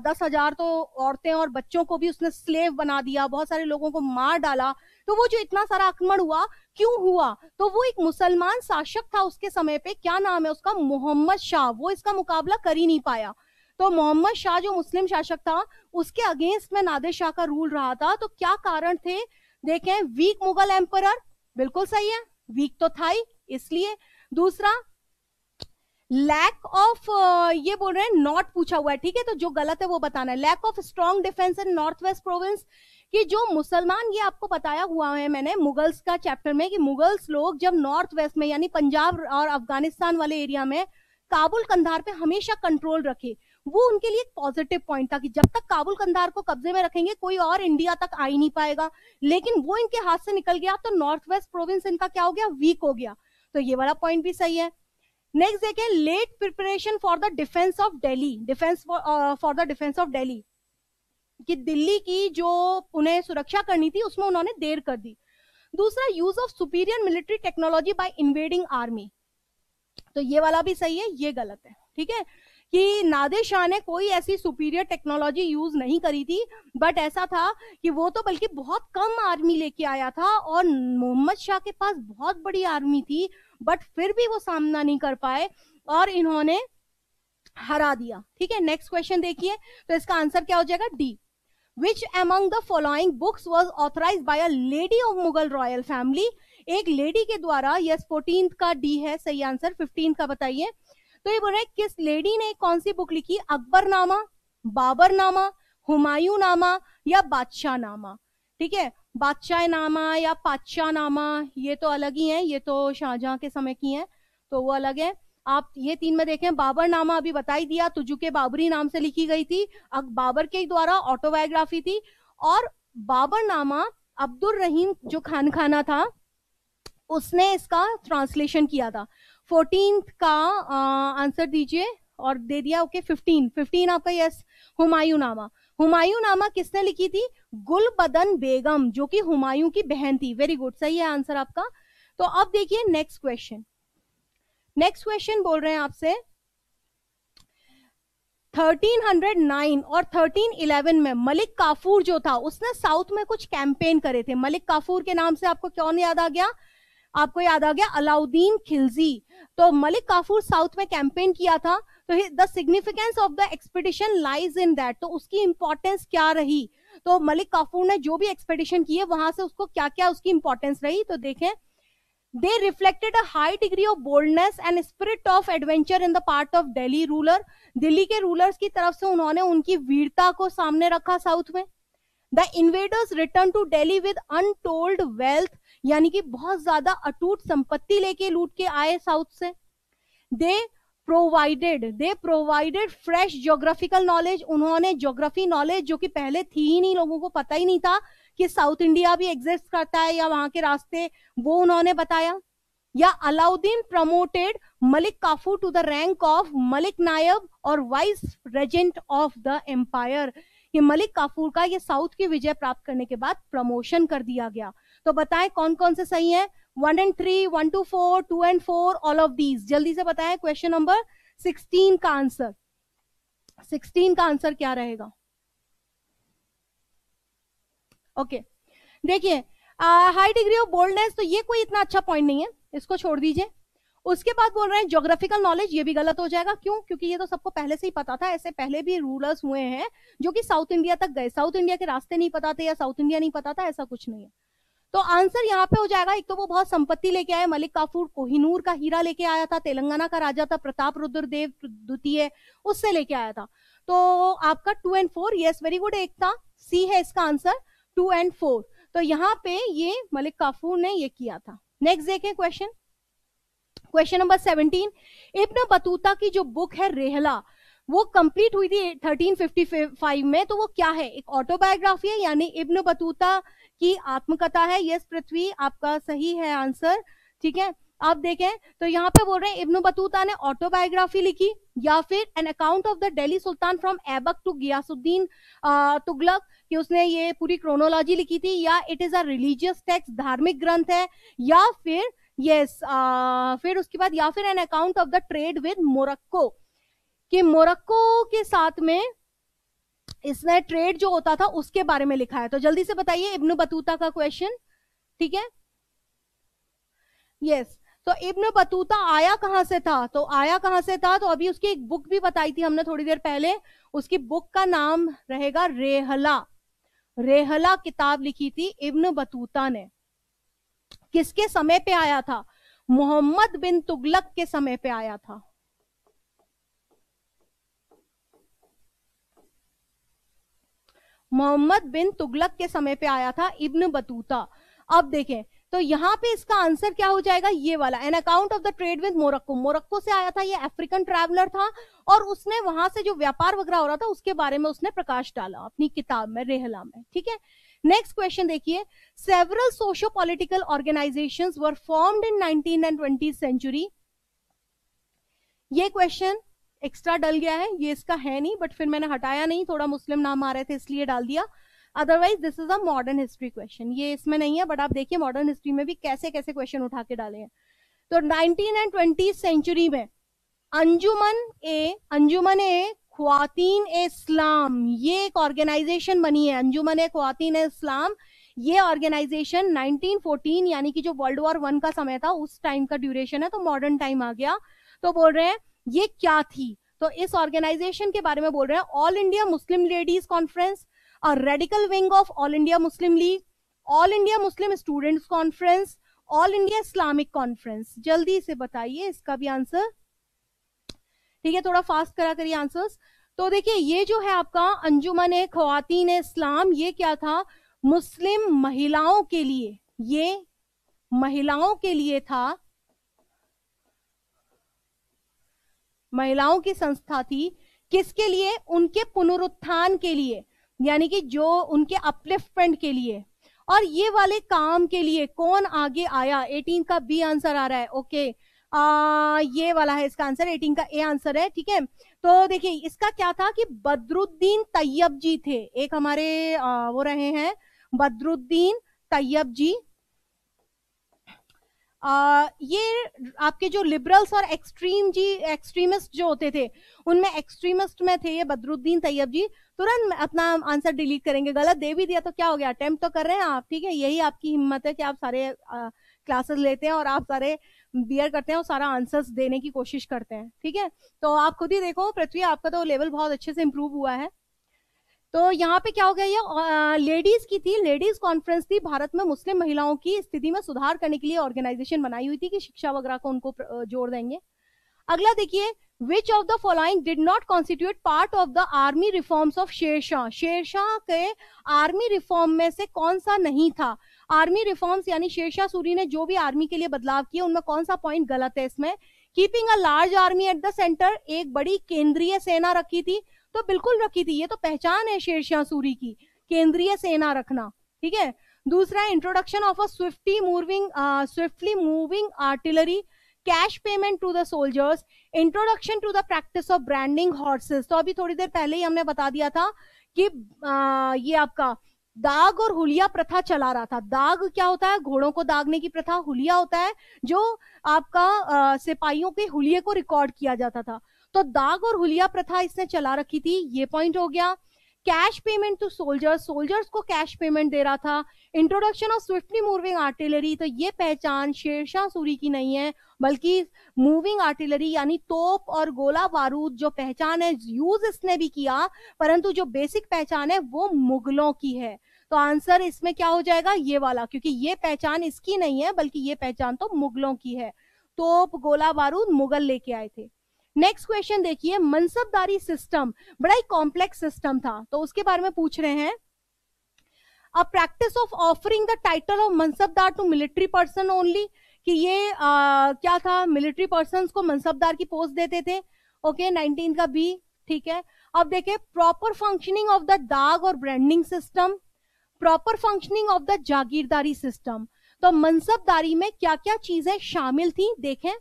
10,000 तो औरतें और बच्चों को भी उसने स्लेव बना दिया, बहुत सारे लोगों को मार डाला, तो वो जो इतना सारा आक्रमण हुआ क्यों हुआ, तो वो एक मुसलमान शासक था उसके समय पे, क्या नाम है उसका, मोहम्मद शाह, वो इसका मुकाबला कर ही नहीं पाया। तो मोहम्मद शाह जो मुस्लिम शासक था उसके अगेंस्ट में नादिर शाह का रूल रहा था। तो क्या कारण थे, देखें, वीक मुगल एम्परर, बिल्कुल सही है, वीक तो था ही इसलिए। दूसरा, लैक ऑफ, ये बोल रहे हैं नॉट पूछा हुआ है, ठीक है, तो जो गलत है वो बताना है। Lack of strong defence in north west province, कि जो मुसलमान, ये आपको बताया हुआ है मैंने मुगल्स का चैप्टर में कि मुगल्स लोग जब नॉर्थ वेस्ट में यानी पंजाब और अफगानिस्तान वाले एरिया में काबुल कंधार पे हमेशा कंट्रोल रखे, वो उनके लिए पॉजिटिव पॉइंट था कि जब तक काबुल कंधार को कब्जे में रखेंगे कोई और इंडिया तक आ ही नहीं पाएगा। लेकिन वो इनके हाथ से निकल गया, तो नॉर्थ वेस्ट प्रोविंस इनका क्या हो गया, वीक हो गया, तो ये वाला पॉइंट भी सही है। नेक्स्ट देखें, late preparation for the defence of Delhi, defence for the defence of Delhi, कि दिल्ली की जो उन्हें सुरक्षा करनी थी उसमें उन्होंने देर कर दी। दूसरा, use of superior military technology by invading army, तो ये वाला भी सही है, ये गलत है, ठीक है, कि नादिर शाह ने कोई ऐसी सुपीरियर टेक्नोलॉजी यूज नहीं करी थी, बट ऐसा था कि वो तो बल्कि बहुत कम आर्मी लेके आया था और मोहम्मद शाह के पास बहुत बड़ी आर्मी थी, बट फिर भी वो सामना नहीं कर पाए और इन्होंने हरा दिया, ठीक है। नेक्स्ट क्वेश्चन देखिए, तो इसका आंसर क्या हो जाएगा, D. Which among the following books was authorized by a lady of Mughal royal family? एक लेडी के द्वारा, यस 14th का डी है सही आंसर, 15th का बताइए। तो ये बोल रहे किस लेडी ने कौन सी बुक लिखी, अकबरनामा, बाबरनामा, हुमायूं नामा या बादशाह नामा, ठीक है, बादशाह नामा या पातशाह नामा, ये तो अलग ही है, ये तो शाहजहां के समय की है तो वो अलग है। आप ये तीन में देखें, बाबरनामा अभी बताई दिया, तुजुके बाबरी नाम से लिखी गई थी, बाबर के द्वारा ऑटोबायोग्राफी थी, और बाबरनामा अब्दुल रहीम जो खानखाना था उसने इसका ट्रांसलेशन किया था। 14th का आंसर दीजिए और दे दिया, ओके 15 आपका यस, हुमायूं नामा, हुमायूं नामा किसने लिखी थी, गुलबदन बेगम जो कि हुमायूं की बहन थी, वेरी गुड सही है आंसर आपका। तो अब देखिए नेक्स्ट क्वेश्चन, नेक्स्ट क्वेश्चन बोल रहे हैं आपसे 1309 और 1311 में मलिक काफूर जो था उसने साउथ में कुछ कैंपेन करे थे। मलिक काफूर के नाम से आपको कौन याद आ गया, आपको याद आ गया अलाउद्दीन खिलजी। तो मलिक काफूर साउथ में कैंपेन किया था, तो the significance of the expedition lies in that, तो उसकी इंपॉर्टेंस क्या रही, तो मलिक काफूर ने जो भी एक्सपीडिशन किए वहां से उसको क्या क्या उसकी इंपॉर्टेंस रही, तो देखें, They reflected a high degree of boldness and spirit of adventure in the part of Delhi ruler. Delhi के rulers की तरफ से उन्होंने उनकी वीरता को सामने रखा साउथ में। The invaders returned to Delhi with untold wealth, यानी कि बहुत ज्यादा अटूट संपत्ति लेके लूट के आए साउथ से। They provided fresh geographical knowledge, उन्होंने geography knowledge जो कि पहले थी ही नहीं, लोगों को पता ही नहीं था कि साउथ इंडिया भी एग्जिस्ट करता है या वहां के रास्ते, वो उन्होंने बताया। या Alauddin promoted Malik Kafur to the rank of Malik Naib और vice regent of the empire, ये मलिक काफूर का ये साउथ की विजय प्राप्त करने के बाद प्रमोशन कर दिया गया। तो बताएं कौन कौन से सही है, 1 and 3, 1 to 4, 2 and 4, all of these, जल्दी से बताएं। क्वेश्चन नंबर 16 का आंसर, 16 का आंसर क्या रहेगा, ओके देखिए, हाई डिग्री ऑफ बोल्डनेस, तो ये कोई इतना अच्छा पॉइंट नहीं है, इसको छोड़ दीजिए। उसके बाद बोल रहे हैं ज्योग्राफिकल नॉलेज, ये भी गलत हो जाएगा, क्यों, क्योंकि ये तो सबको पहले से ही पता था, ऐसे पहले भी रूलर्स हुए हैं जो कि साउथ इंडिया तक गए, साउथ इंडिया के रास्ते नहीं पता थे या साउथ इंडिया नहीं पता था, ऐसा कुछ नहीं है। तो आंसर यहाँ पे हो जाएगा, एक तो वो बहुत संपत्ति लेके आए, मलिक काफूर कोहिनूर का हीरा लेके आया था, तेलंगाना का राजा था प्रताप रुद्रदेव द्वितीय, उससे लेके आया था। तो आपका 2 and 4 यस वेरी गुड, एक था सी है इसका आंसर 2 and 4, तो यहाँ पे ये मलिक काफूर ने ये किया था। नेक्स्ट देखें question, question number 17, इब्न बतूता की जो बुक है रेहला, वो कंप्लीट हुई थी 1355 में, तो वो क्या है, एक ऑटोबायोग्राफी है यानी इब्न बतूता की आत्मकथा है। यस पृथ्वी आपका सही है आंसर, ठीक है। आप देखें तो यहाँ पे बोल रहे हैं इब्न बतूता ने ऑटोबायोग्राफी लिखी, या फिर an account of the Delhi sultan from Aibak to Ghiyasuddin Tughlaq, कि उसने ये पूरी क्रोनोलॉजी लिखी थी, या it is a religious text, धार्मिक ग्रंथ है, या फिर यस फिर उसके बाद या फिर an account of the trade with Morocco, कि मोरक्को के साथ में इसने ट्रेड जो होता था उसके बारे में लिखा है। तो जल्दी से बताइए इब्न बतूता का क्वेश्चन ठीक है, यस। तो इब्न बतूता आया कहाँ से था, तो आया कहाँ से था, तो अभी उसकी एक बुक भी बताई थी हमने थोड़ी देर पहले, उसकी बुक का नाम रहेगा रेहला। रेहला किताब लिखी थी इब्न बतूता ने। किसके समय पे आया था, मोहम्मद बिन तुगलक के समय पे आया था। मोहम्मद बिन तुगलक के समय पे आया था इब्न बतूता। अब देखें तो यहाँ पे इसका आंसर क्या हो जाएगा, ये वाला, an account of the trade with Morocco. Morocco से आया था ये, अफ्रीकन ट्रैवलर था और उसने वहां से जो व्यापार वगैरह हो रहा था उसके बारे में उसने प्रकाश डाला अपनी किताब में, रेहला में। ठीक है, नेक्स्ट क्वेश्चन देखिए, several socio political organisations were formed in 19 and 20 century. ये क्वेश्चन एक्स्ट्रा डल गया है, ये इसका है नहीं, बट फिर मैंने हटाया नहीं, थोड़ा मुस्लिम नाम आ रहे थे इसलिए डाल दिया, otherwise this is a modern history question, ये इसमें नहीं है, बट आप देखिए मॉडर्न हिस्ट्री में भी कैसे कैसे क्वेश्चन उठा के डाले हैं। तो 19 एंड 20 सेंचुरी में अंजुमन ए ख्वातीन ए इस्लाम, ये एक ऑर्गेनाइजेशन बनी है, अंजुमन ए ख्वातीन ए इस्लाम। ये ऑर्गेनाइजेशन 1914 यानी कि जो World War I का समय था उस टाइम का ड्यूरेशन है, तो मॉडर्न टाइम आ गया। तो बोल रहे हैं ये क्या थी, तो इस ऑर्गेनाइजेशन के बारे में बोल रहे हैं, all India Muslim ladies conference, a radical wing of all India Muslim league, all India Muslim students conference, all India Islamic conference. जल्दी से बताइए इसका भी आंसर, ठीक है, थोड़ा फास्ट करा करिए आंसर्स। तो देखिए ये जो है आपका अंजुमन ए ख्वातीन ए इस्लाम, ये क्या था, मुस्लिम महिलाओं के लिए, ये महिलाओं के लिए था, महिलाओं की संस्था थी। किसके लिए, उनके पुनरुत्थान के लिए, यानी कि जो उनके अपलिफ्टमेंट के लिए, और ये वाले काम के लिए कौन आगे आया। 18 का बी आंसर आ रहा है, ओके, ये वाला है इसका आंसर, 18 का ए आंसर है। ठीक है, तो देखिए इसका क्या था कि बदरुद्दीन तैयब जी थे, एक हमारे वो रहे हैं बदरुद्दीन तैयब जी। ये आपके जो लिबरल्स और एक्सट्रीमिस्ट जो होते थे उनमें एक्सट्रीमिस्ट में थे ये बदरुद्दीन तैयब जी। तुरंत अपना आंसर डिलीट करेंगे, गलत दे भी दिया तो क्या हो गया, अटेम्प्ट तो कर रहे हैं आप। ठीक है, यही आपकी हिम्मत है कि आप सारे क्लासेस लेते हैं और आप सारे बियर करते हैं और सारा आंसर्स देने की कोशिश करते हैं। ठीक है, तो आप खुद ही देखो पृथ्वी, आपका तो लेवल बहुत अच्छे से इम्प्रूव हुआ है। तो यहाँ पे क्या हो गया, ये लेडीज की थी, लेडीज कॉन्फ्रेंस थी, भारत में मुस्लिम महिलाओं की स्थिति में सुधार करने के लिए ऑर्गेनाइजेशन बनाई हुई थी कि शिक्षा वगैरह को उनको जोड़ देंगे। अगला देखिए, which of the following did not constitute part of the army reforms of Sher Shah. Sher Shah के आर्मी रिफॉर्म में से कौन सा नहीं था, आर्मी रिफॉर्म्स यानी शेरशाह सूरी ने जो भी आर्मी के लिए बदलाव किए उनमें कौन सा पॉइंट गलत है इसमें। Keeping a large army at the centre, एक बड़ी केंद्रीय सेना रखी थी, तो बिल्कुल रखी थी, ये तो पहचान है शेरशाह सूरी की, केंद्रीय सेना रखना। ठीक है, दूसरा introduction of a swiftly moving artillery, cash payment to the soldiers, introduction to the practice of branding horses. तो अभी थोड़ी देर पहले ही हमने बता दिया था कि ये आपका दाग और हुलिया प्रथा चला रहा था। दाग क्या होता है, घोड़ों को दागने की प्रथा, हुलिया होता है जो आपका सिपाहियों के हुलिये को रिकॉर्ड किया जाता था। तो दाग और हुलिया प्रथा इसने चला रखी थी, ये पॉइंट हो गया। Cash payment to soldiers, soldiers को कैश पेमेंट दे रहा था। Introduction of swiftly moving artillery, तो ये पहचान शेरशाह सूरी की नहीं है, बल्कि मूविंग आर्टिलरी यानी तोप और गोला बारूद जो पहचान है, यूज इसने भी किया, परंतु जो बेसिक पहचान है वो मुगलों की है। तो आंसर इसमें क्या हो जाएगा, ये वाला, क्योंकि ये पहचान इसकी नहीं है बल्कि ये पहचान तो मुगलों की है, तोप गोला बारूद मुगल लेके आए थे। नेक्स्ट क्वेश्चन देखिए, मनसबदारी सिस्टम बड़ा ही कॉम्प्लेक्स सिस्टम था, तो उसके बारे में पूछ रहे हैं। A practice of offering the title of mansabdar to military person only, कि ये क्या था, मिलिट्री पर्सन को मनसबदार की पोस्ट देते थे। ओके, 19 का बी, ठीक है। अब देखिए, proper functioning of the dagh और branding system, proper functioning of the jagirdari system. तो मनसबदारी में क्या क्या चीजें शामिल थी, देखें,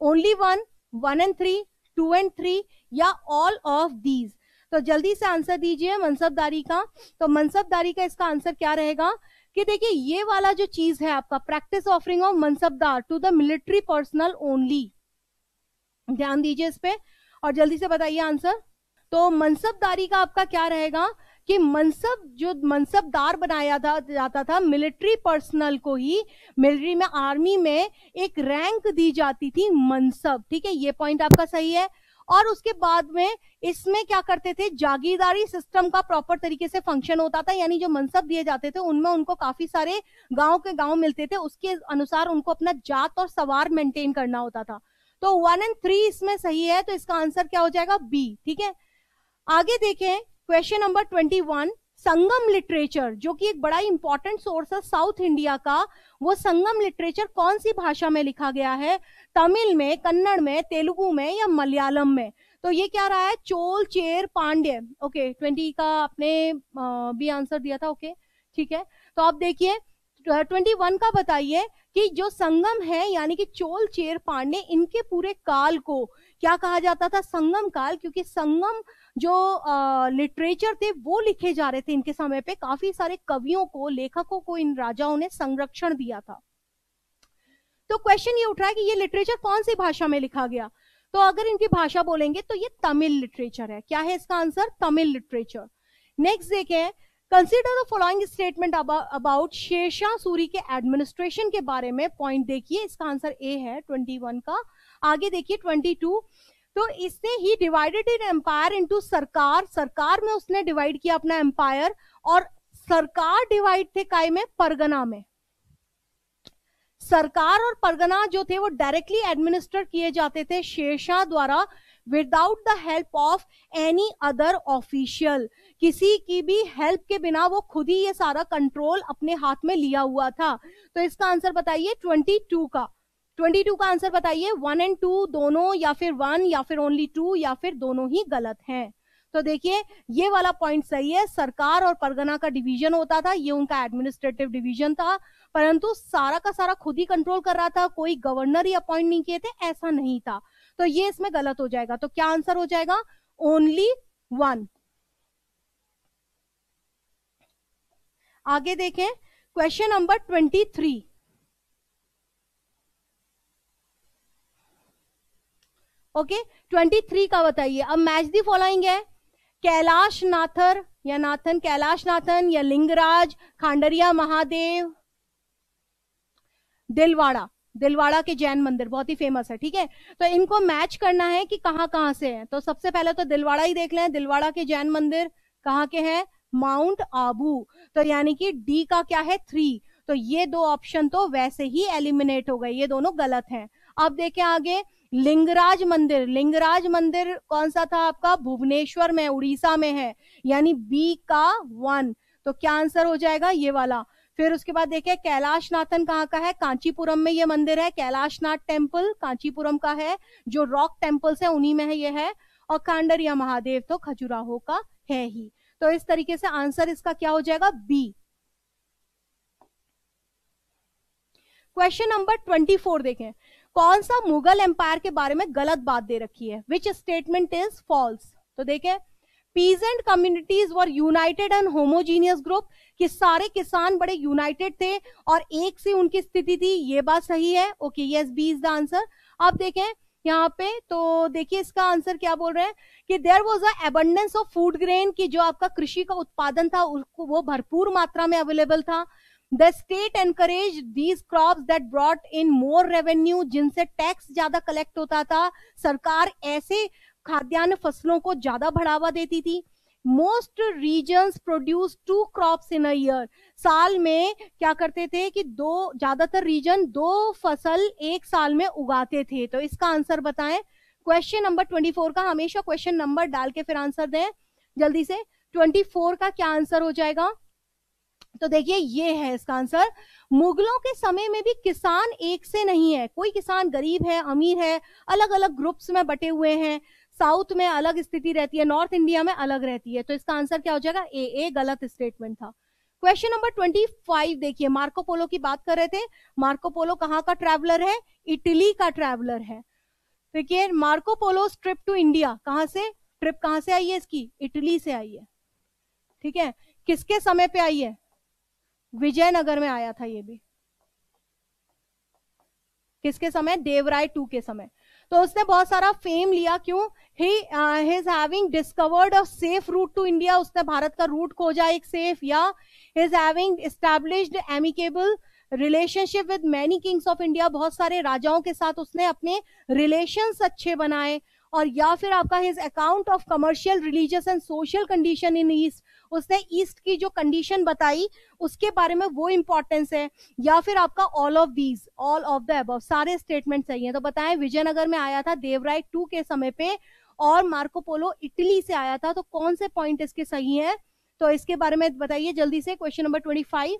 ओनली वन, 1 and 3, 2 and 3 या ऑल ऑफ दीज। तो जल्दी से आंसर दीजिए मनसबदारी का। तो मनसबदारी का इसका आंसर क्या रहेगा कि देखिए ये वाला जो चीज है आपका, practice offering of mansabdar to the military personnel only, ध्यान दीजिए इस पे और जल्दी से बताइए आंसर। तो मनसबदारी का आपका क्या रहेगा कि मनसब जो मनसबदार बनाया था जाता था मिलिट्री पर्सनल को ही, मिलिट्री में आर्मी में एक रैंक दी जाती थी मनसब, ठीक है, ये पॉइंट आपका सही है। और उसके बाद में इसमें क्या करते थे, जागीरदारी सिस्टम का प्रॉपर तरीके से फंक्शन होता था, यानी जो मनसब दिए जाते थे उनमें उनको काफी सारे गांव के गांव मिलते थे, उसके अनुसार उनको अपना जात और सवार मेंटेन करना होता था। तो 1 और 3 इसमें सही है, तो इसका आंसर क्या हो जाएगा, बी, ठीक है। आगे देखें क्वेश्चन नंबर 21, संगम लिटरेचर जो कि एक बड़ा इंपॉर्टेंट सोर्स है साउथ इंडिया का, वो संगम लिटरेचर कौन सी भाषा में लिखा गया है, तमिल में, कन्नड़ में, तेलुगु में या मलयालम में? तो ये क्या रहा है, चोल, चेर, पांड्य। ओके, 20 का आपने बी आंसर दिया था, ओके ठीक है। तो आप देखिए 21 का बताइए कि जो संगम है यानी कि चोल, चेर, पांड्य, इनके पूरे काल को क्या कहा जाता था, संगम काल, क्योंकि संगम जो लिटरेचर थे वो लिखे जा रहे थे इनके समय पे, काफी सारे कवियों को, लेखकों को इन राजाओं ने संरक्षण दिया था। तो क्वेश्चन ये उठ रहा है कि ये लिटरेचर कौन सी भाषा में लिखा गया, तो अगर इनकी भाषा बोलेंगे तो ये तमिल लिटरेचर है। क्या है इसका आंसर, तमिल लिटरेचर। नेक्स्ट देखें, consider the following statement about Sher Shah Suri के एडमिनिस्ट्रेशन के बारे में, पॉइंट देखिए, इसका आंसर ए है 21 का। आगे देखिए 22, तो इसने ही divided in empire into sarkar, सरकार में उसने डिवाइड किया अपना एम्पायर, और सरकार डिवाइड थे काय में, परगना में। सरकार और परगना जो थे वो डायरेक्टली एडमिनिस्टर किए जाते थे शेरशाह द्वारा without the help of any other official, किसी की भी हेल्प के बिना वो खुद ही ये सारा कंट्रोल अपने हाथ में लिया हुआ था। तो इसका आंसर बताइए 22 का, 22 का आंसर बताइए, 1 और 2 दोनों, या फिर 1 या फिर ओनली 2, या फिर दोनों ही गलत हैं। तो देखिए ये वाला पॉइंट सही है, सरकार और परगना का डिवीजन होता था, ये उनका एडमिनिस्ट्रेटिव डिवीजन था, परंतु सारा का सारा खुद ही कंट्रोल कर रहा था, कोई गवर्नर ही अपॉइंट नहीं किए थे, ऐसा नहीं था। तो ये इसमें गलत हो जाएगा। तो क्या आंसर हो जाएगा, ओनली 1। आगे देखें क्वेश्चन नंबर 23, ओके 23 का बताइए। अब मैच दी फॉलोइंग है, कैलाश नाथर या नाथन, कैलाश नाथन या लिंगराज, खांडरिया महादेव, दिलवाड़ा, दिलवाड़ा के जैन मंदिर बहुत ही फेमस है, ठीक है। तो इनको मैच करना है कि कहां कहां से है। तो सबसे पहले तो दिलवाड़ा ही देख लें, दिलवाड़ा के जैन मंदिर कहां के हैं, माउंट आबू। तो यानी कि डी का क्या है, 3। तो ये दो ऑप्शन तो वैसे ही एलिमिनेट हो गए, ये दोनों गलत हैं। अब देखें आगे, लिंगराज मंदिर, लिंगराज मंदिर कौन सा था आपका, भुवनेश्वर में, उड़ीसा में है, यानी बी का 1। तो क्या आंसर हो जाएगा, ये वाला। फिर उसके बाद देखिए कैलाशनाथन कहाँ का है, कांचीपुरम में ये मंदिर है, कैलाशनाथ टेम्पल कांचीपुरम का है, जो रॉक टेम्पल्स है उन्हीं में है ये है। और कांडरिया महादेव तो खजुराहो का है ही। तो इस तरीके से आंसर इसका क्या हो जाएगा, बी। क्वेश्चन नंबर 24 देखें, कौन सा मुगल एम्पायर के बारे में गलत बात दे रखी है, विच स्टेटमेंट इज फॉल्स। तो देखें, peasant communities were united and homogeneous group, कि सारे किसान बड़े यूनाइटेड थे और एक सी उनकी स्थिति थी, ये बात सही है, okay yes, B is the answer. अब देखें यहाँ पे, तो देखिए इसका आंसर क्या बोल रहे हैं कि there was a abundance of food grain, की जो आपका कृषि का उत्पादन था उसको वो भरपूर मात्रा में अवेलेबल था। The state encourage these crops that brought in more revenue, जिनसे टैक्स ज्यादा कलेक्ट होता था, सरकार ऐसे खाद्यान्न फसलों को ज्यादा बढ़ावा देती थी। Most regions produce 2 crops in a year, साल में क्या करते थे कि दो, ज्यादातर रीजन 2 फसल एक साल में उगाते थे। तो इसका आंसर बताएं, क्वेश्चन नंबर 24 का हमेशा क्वेश्चन नंबर डाल के फिर आंसर दें जल्दी से। 24 का क्या आंसर हो जाएगा, तो देखिए ये है इसका आंसर। मुगलों के समय में भी किसान एक से नहीं है, कोई किसान गरीब है, अमीर है, अलग अलग ग्रुप्स में बटे हुए हैं, साउथ में अलग स्थिति रहती है, नॉर्थ इंडिया में अलग रहती है। तो इसका आंसर क्या हो जाएगा, ए। ए गलत स्टेटमेंट था। क्वेश्चन नंबर 25 देखिए, मार्को पोलो की बात कर रहे थे, मार्को पोलो कहाँ का ट्रैवलर है, इटली का ट्रैवलर है। देखिए Marco Polo trip to India, कहाँ से ट्रिप, कहाँ से आई है इसकी, इटली से आई है, ठीक है। किसके समय पे आई है, विजयनगर में आया था ये भी, किसके समय, देवराय 2 के समय। तो उसने बहुत सारा फेम लिया, क्यों? He is having discovered a safe route to India, उसने भारत का रूट खोजा एक सेफ, या he is having established amicable relationship with many kings of India, बहुत सारे राजाओं के साथ उसने अपने relations अच्छे बनाए, और या फिर आपका his account of commercial, religious and social condition in East, उसने ईस्ट की जो कंडीशन बताई उसके बारे में वो इम्पोर्टेंस है, या फिर आपका all of these, all of the above, सारे स्टेटमेंट सही है। तो बताएं विजयनगर में आया था देवराय 2 के समय पे, और मार्को पोलो इटली से आया था, तो कौन से पॉइंट इसके सही हैं? तो इसके बारे में बताइए जल्दी से, क्वेश्चन नंबर 25।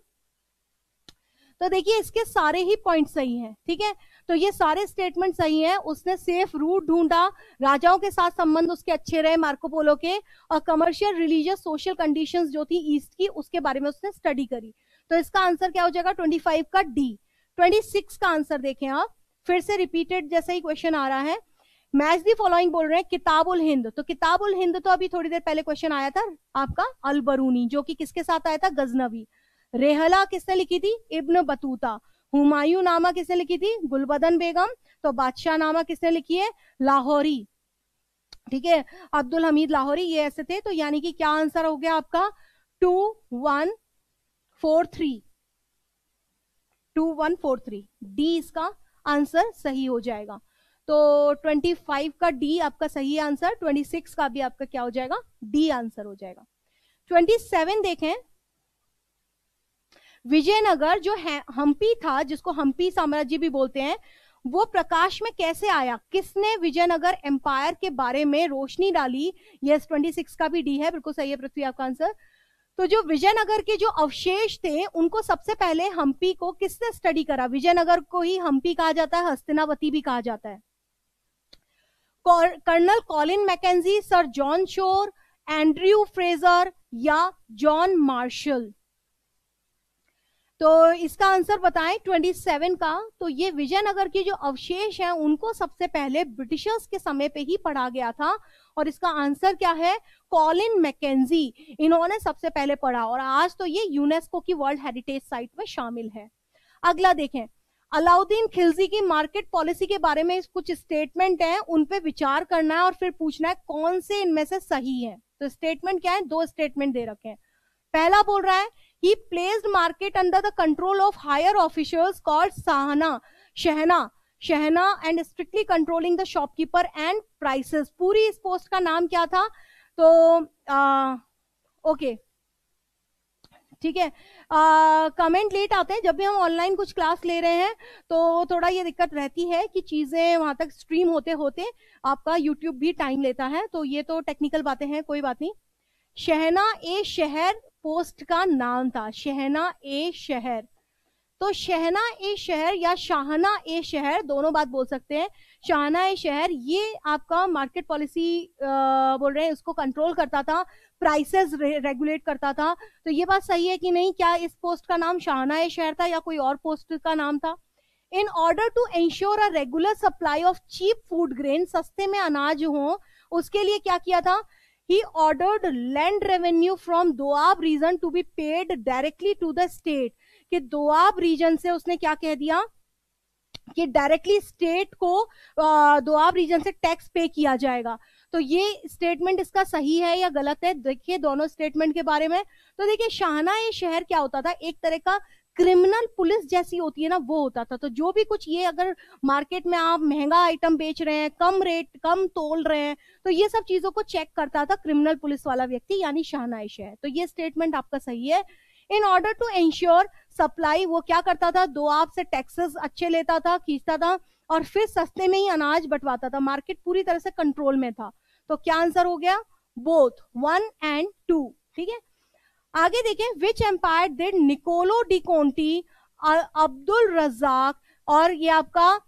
तो देखिए इसके सारे ही पॉइंट सही हैं, ठीक है, तो ये सारे स्टेटमेंट सही हैं। उसने सेफ रूट ढूंढा, राजाओं के साथ संबंध उसके अच्छे रहे मार्को पोलो के, और कमर्शियल, रिलीजियस, सोशल कंडीशंस जो थी ईस्ट की उसके बारे में उसने स्टडी करी। तो इसका आंसर क्या हो जाएगा 25 का डी। 26 का आंसर देखें आप, फिर से रिपीटेड जैसा ही क्वेश्चन आ रहा है। मैच दी फॉलोइंग बोल रहे हैं किताबुल हिंद, तो किताबुल हिंद तो अभी थोड़ी देर पहले क्वेश्चन आया था आपका अल-बरूनी, जो कि किसके साथ आया था? गजनवी। रेहला किसने लिखी थी? इब्न बतूता। हुमायूं नामा किसने लिखी थी? गुलबदन बेगम। तो बादशाह नामा किसने लिखी है? लाहौरी, ठीक है, अब्दुल हमीद लाहौरी, ये ऐसे थे। तो यानी कि क्या आंसर हो गया आपका 2143, 2143 डी इसका आंसर सही हो जाएगा। तो 25 का डी आपका सही आंसर, 26 का भी आपका क्या हो जाएगा? डी आंसर हो जाएगा। 27 देखें, विजयनगर जो है हम्पी था, जिसको हम्पी साम्राज्य भी बोलते हैं, वो प्रकाश में कैसे आया? किसने विजयनगर एम्पायर के बारे में रोशनी डाली? यस, 26 का भी डी है, बिल्कुल सही है पृथ्वी आपका आंसर। तो जो विजयनगर के जो अवशेष थे उनको सबसे पहले हम्पी को किसने स्टडी करा? विजयनगर को ही हम्पी कहा जाता है, हस्तिनावती भी कहा जाता है। Colonel कॉलिन मैकेंजी, sir John Shore, Andrew Fraser या जॉन मार्शल? तो इसका आंसर बताएं 27 का। तो ये विजयनगर के जो अवशेष हैं उनको सबसे पहले ब्रिटिशर्स के समय पे ही पढ़ा गया था, और इसका आंसर क्या है? कॉलिन मैकेंजी, इन्होंने सबसे पहले पढ़ा, और आज तो ये यूनेस्को की वर्ल्ड हेरिटेज साइट में शामिल है। अगला देखें, अलाउद्दीन खिलजी की मार्केट पॉलिसी के बारे में कुछ स्टेटमेंट है, उन पे विचार करना है और फिर पूछना है कौन से इनमें से सही है। तो स्टेटमेंट क्या है? दो स्टेटमेंट दे रखे हैं। पहला बोल रहा है He placed market under the control of higher officials called Shahana and strictly controlling the shopkeeper and prices. पूरी इस पोस्ट का नाम क्या था? तो ओके, ठीक है, कमेंट लेट आते हैं, जब भी हम ऑनलाइन कुछ क्लास ले रहे हैं तो थोड़ा ये दिक्कत रहती है कि चीज़ें वहाँ तक स्ट्रीम होते होते आपका यूट्यूब भी टाइम लेता है, तो ये तो टेक्निकल बातें हैं, कोई बात नहीं। शहना ए शहर पोस्ट का नाम था, शहना ए शहर। तो शहना ए शहर या शाहना ए शहर, दोनों बात बोल सकते हैं। शाहना ए शहर ये आपका मार्केट पॉलिसी बोल रहे हैं, उसको कंट्रोल करता था, प्राइसेस रेगुलेट करता था। तो ये बात सही है कि नहीं? क्या इस पोस्ट का नाम शाहना ए शहर था या कोई और पोस्ट का नाम था? In order to ensure a regular supply of cheap food grain, सस्ते में अनाज हो, उसके लिए क्या किया था? He ordered land revenue from Doab region to be paid directly to the state, कि दोआब रीजन से उसने क्या कह दिया कि डायरेक्टली स्टेट को दोआब रीजन से टैक्स पे किया जाएगा। तो ये स्टेटमेंट इसका सही है या गलत है? देखिए दोनों स्टेटमेंट के बारे में। तो देखिए शाहना ये शहर क्या होता था? एक तरह का क्रिमिनल पुलिस जैसी होती है ना, वो होता था। तो जो भी कुछ ये अगर मार्केट में आप महंगा आइटम बेच रहे हैं, कम रेट, कम तोल रहे हैं, तो ये सब चीजों को चेक करता था क्रिमिनल पुलिस वाला व्यक्ति, यानी शाहनाइश है। तो ये स्टेटमेंट आपका सही है। In order to ensure supply, वो क्या करता था? दोआब से टैक्सेस अच्छे लेता था, खींचता था, और फिर सस्ते में ही अनाज बंटवाता था। मार्केट पूरी तरह से कंट्रोल में था। तो क्या आंसर हो गया? बोथ 1 और 2, ठीक है। आगे देखें, which empire did Niccolo de Conti, Abdul Razzaq और ये आपका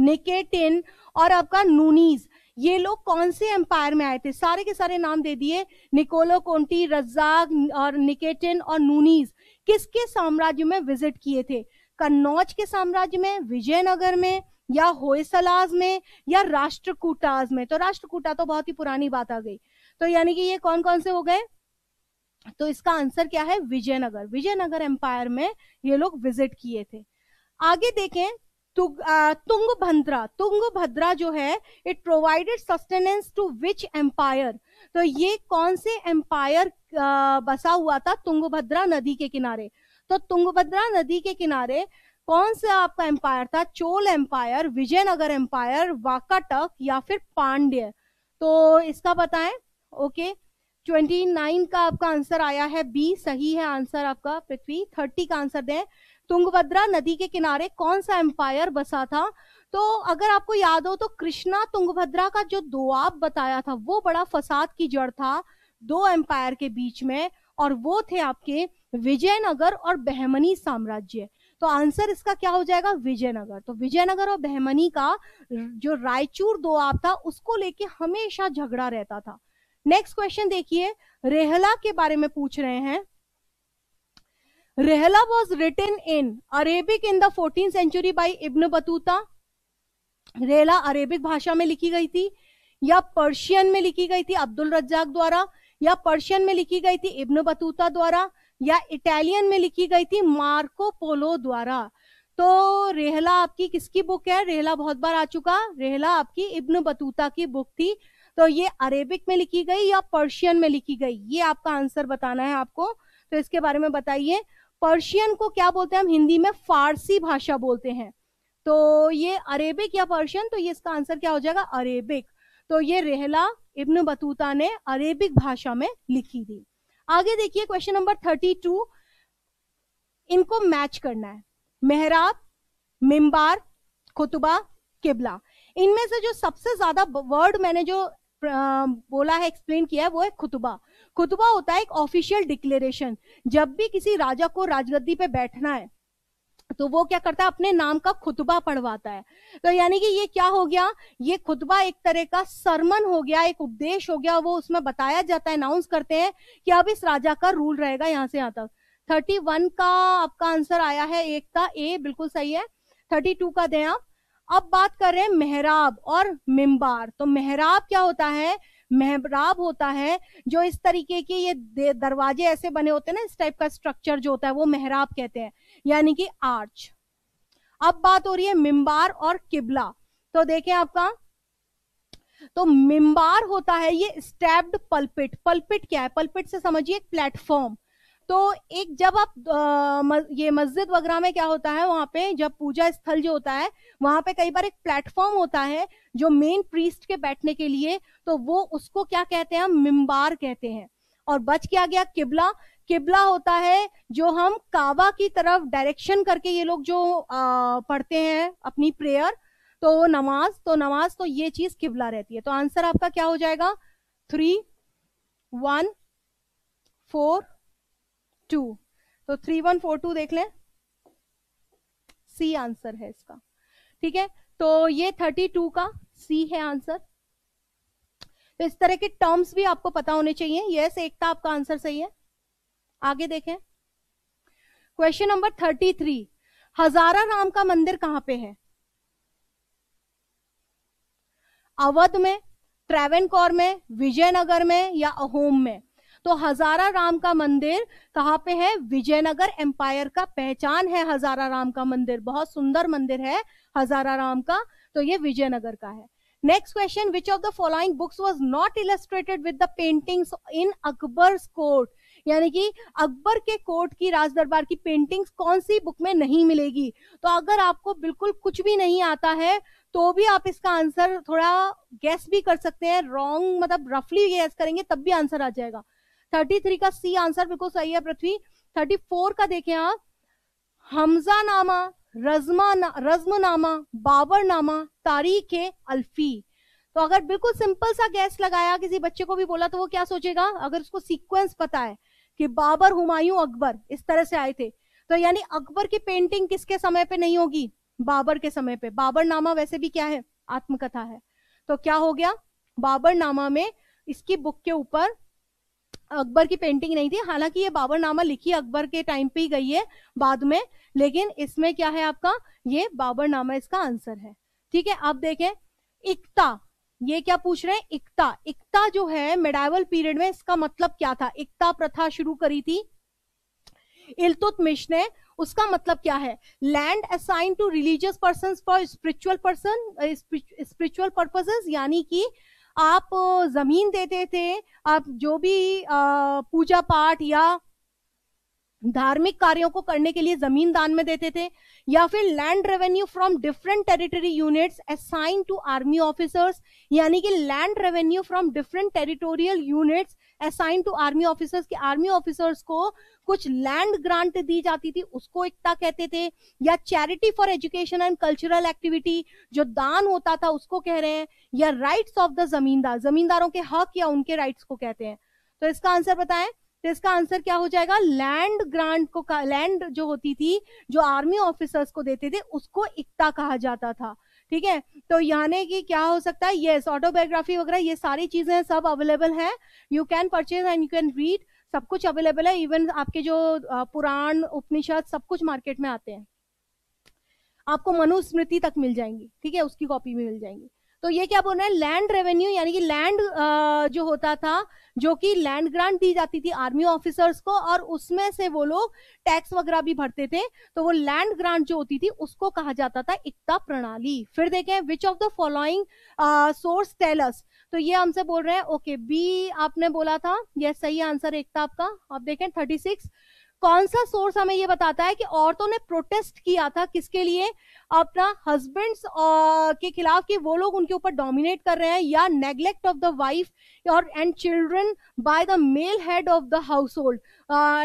निकेटिन और आपका नूनीज, ये लोग कौन से एम्पायर में आए थे? सारे के सारे नाम दे दिए, निकोलो कोंटी, रजाक और निकेटिन और नूनीज किसके साम्राज्य में विजिट किए थे? कन्नौज के साम्राज्य में, विजयनगर में, या होयसलाज में, या राष्ट्रकूटाज में? तो राष्ट्रकूटा तो बहुत ही पुरानी बात आ गई। तो यानी कि ये कौन कौन से हो गए? तो इसका आंसर क्या है? विजयनगर एम्पायर में ये लोग विजिट किए थे। आगे देखें, तुंगभद्रा जो है it provided sustenance to which empire, तो ये कौन से एम्पायर बसा हुआ था तुंगभद्रा नदी के किनारे। तो तुंगभद्रा नदी के किनारे कौन सा आपका एम्पायर था, चोल एम्पायर, विजयनगर एम्पायर, वाकाटक या फिर पांड्य। तो इसका बताएं। ओके 29 का आपका आंसर आया है बी, सही है आंसर आपका पृथ्वी। 30 का आंसर दें, तुंगभद्रा नदी के किनारे कौन सा एम्पायर बसा था। तो अगर आपको याद हो तो कृष्णा तुंगभद्रा का जो दोआब बताया था वो बड़ा फसाद की जड़ था दो एम्पायर के बीच में, और वो थे आपके विजयनगर और बहमनी साम्राज्य। तो आंसर इसका क्या हो जाएगा, विजयनगर। तो विजयनगर और बहमनी का जो रायचूर दोआब था उसको लेके हमेशा झगड़ा रहता था। नेक्स्ट क्वेश्चन देखिए, रेहला के बारे में पूछ रहे हैं। Rihla was written in Arabic in the 14th century by इब्न बतूता। Rihla Arabic भाषा में लिखी गई थी या पर्शियन में लिखी गई थी अब्दुल रज्जाक द्वारा, या पर्शियन में लिखी गई थी इब्न बतूता द्वारा, या इटालियन में लिखी गई थी मार्को पोलो द्वारा। तो रेहला आपकी किसकी बुक है, रेहला बहुत बार आ चुका, रेहला आपकी इब्न बतूता की बुक थी। तो ये अरेबिक में लिखी गई या पर्शियन में लिखी गई, ये आपका आंसर बताना है आपको। तो इसके बारे में बताइए, पर्शियन को क्या बोलते हैं हम हिंदी में, फारसी भाषा बोलते हैं। तो ये अरेबिक या पर्शियन, तो ये इसका आंसर क्या हो जाएगा, अरेबिक। तो ये रेहला इब्न बतूता ने अरेबिक भाषा में लिखी थी। आगे देखिए क्वेश्चन नंबर 32, इनको मैच करना है। मेहराब, मिंबार, खुतबा, किबला, इनमें से जो सबसे ज्यादा वर्ड मैंने जो बोला है, एक्सप्लेन किया है, वो है खुतबा। खुतबा होता है एक ऑफिशियल डिक्लेरेशन, जब भी किसी राजा को राजगद्दी पे बैठना है तो वो क्या करता है, अपने नाम का खुतबा पढ़वाता है। तो यानी कि ये क्या हो गया, ये खुतबा एक तरह का सरमन हो गया, एक उपदेश हो गया, वो उसमें बताया जाता है, अनाउंस करते हैं कि अब इस राजा का रूल रहेगा यहाँ से यहाँ तक। 31 का आपका आंसर आया है एक का ए, बिल्कुल सही है। 32 का दें आप। अब बात कर रहे हैं मेहराब और मिंबार। तो मेहराब क्या होता है, मेहराब होता है जो इस तरीके के ये दरवाजे ऐसे बने होते हैं ना, इस टाइप का स्ट्रक्चर जो होता है वो मेहराब कहते हैं, यानी कि आर्च। अब बात हो रही है मिंबार और किबला। तो देखें आपका, तो मिंबार होता है ये स्टैब्ड पल्पिट। पल्पिट क्या है, पल्पिट से समझिए एक प्लेटफॉर्म। तो एक जब आप ये मस्जिद वगैरह में क्या होता है, वहां पे जब पूजा स्थल जो होता है वहां पे कई बार एक प्लेटफॉर्म होता है जो मेन प्रीस्ट के बैठने के लिए, तो वो उसको क्या कहते हैं, हम मिंबार कहते हैं। और बच क्या गया, किबला। किबला होता है जो हम काबा की तरफ डायरेक्शन करके ये लोग जो पढ़ते हैं अपनी प्रेयर, तो वो नमाज, तो नमाज, तो ये चीज किबला रहती है। तो आंसर आपका क्या हो जाएगा, 3 1 4 2। तो 3 1 4 2 देख लें, सी आंसर है इसका, ठीक है। तो ये 32 का सी है आंसर। तो इस तरह के टर्म्स भी आपको पता होने चाहिए। यस, एकता आपका आंसर सही है। आगे देखें क्वेश्चन नंबर 33, हजारा राम का मंदिर कहां पे है, अवध में, ट्रैवेनकोर में, विजयनगर में या अहोम में। तो हजारा राम का मंदिर कहाँ पे है, विजयनगर एम्पायर का पहचान है हजारा राम का मंदिर, बहुत सुंदर मंदिर है हजारा राम का, तो ये विजयनगर का है। Next question, which of the following books was not illustrated with the paintings in Akbar's court, यानी कि अकबर के कोर्ट की राजदरबार की पेंटिंग्स कौन सी बुक में नहीं मिलेगी। तो अगर आपको बिल्कुल कुछ भी नहीं आता है तो भी आप इसका आंसर थोड़ा गैस भी कर सकते हैं, रॉन्ग मतलब रफली गैस करेंगे तब भी आंसर आ जाएगा। 33 का सी आंसर बिल्कुल सही है पृथ्वी। 34 का देखें आप, हमजा नामा, रज्मनामा, बाबरनामा, तारीख अल्फी। तो अगर बिल्कुल सिंपल सा गैस लगाया, किसी बच्चे को भी बोला तो वो क्या सोचेगा, अगर उसको सीक्वेंस पता है कि बाबर, हुमायूं, अकबर इस तरह से आए थे, तो यानी अकबर की पेंटिंग किसके समय पे नहीं होगी, बाबर के समय पे। बाबरनामा वैसे भी क्या है, आत्मकथा है। तो क्या हो गया, बाबरनामा में इसकी बुक के ऊपर अकबर की पेंटिंग नहीं थी, हालांकि ये बाबरनामा लिखी अकबर के टाइम पे ही गई है बाद में, लेकिन इसमें क्या है आपका, ये बाबरनामा इसका आंसर है, ठीक है। आप देखें इक्ता, ये क्या पूछ रहे हैं, इक्ता। इक्ता जो है मेडाइवल पीरियड में इसका मतलब क्या था, इक्ता प्रथा शुरू करी थी इल्तुतमिश ने, उसका मतलब क्या है? Land assign to religious persons for spiritual purposes, यानी कि आप जमीन देते थे, आप जो भी पूजा पाठ या धार्मिक कार्यों को करने के लिए जमीन दान में देते थे, या फिर land revenue from different territory units assign to army officers, यानी कि land revenue from different territorial units assign to army officers के आर्मी ऑफिसर्स को कुछ लैंड ग्रांट दी जाती थी, उसको एकता कहते थे, या charity for education and cultural activity जो दान होता था उसको कह रहे हैं, या राइट्स ऑफ द जमींदार, जमींदारों के हक या उनके राइट्स को कहते हैं। तो इसका आंसर बताएं, तो इसका आंसर क्या हो जाएगा? लैंड ग्रांट को, लैंड जो होती थी जो आर्मी ऑफिसर्स को देते थे उसको इक्ता कहा जाता था। ठीक है, तो यानी कि क्या हो सकता है? यस, ऑटोबायोग्राफी वगैरह ये सारी चीजें सब अवेलेबल है, you can purchase and you can read, सब कुछ अवेलेबल है, इवन आपके जो पुराण उपनिषद सब कुछ मार्केट में आते हैं, आपको मनुस्मृति तक मिल जाएंगी। ठीक है, उसकी कॉपी भी मिल जाएंगी। तो ये क्या बोल रहे हैं? लैंड रेवेन्यू, यानी कि लैंड जो होता था, जो कि लैंड ग्रांट दी जाती थी आर्मी ऑफिसर्स को, और उसमें से वो लोग टैक्स वगैरह भी भरते थे, तो वो लैंड ग्रांट जो होती थी उसको कहा जाता था इक्ता प्रणाली। फिर देखें, which of the following source tells, तो ये हमसे बोल रहे हैं, ओके बी आपने बोला था, यह सही आंसर इक्ता आपका। अब देखें 36, कौन सा सोर्स हमें ये बताता है कि औरतों ने प्रोटेस्ट किया था किसके लिए? अपना हस्बैंड्स के खिलाफ कि वो लोग उनके ऊपर डोमिनेट कर रहे हैं, या नेग्लेक्ट ऑफ द वाइफ और and children by the male head of the household,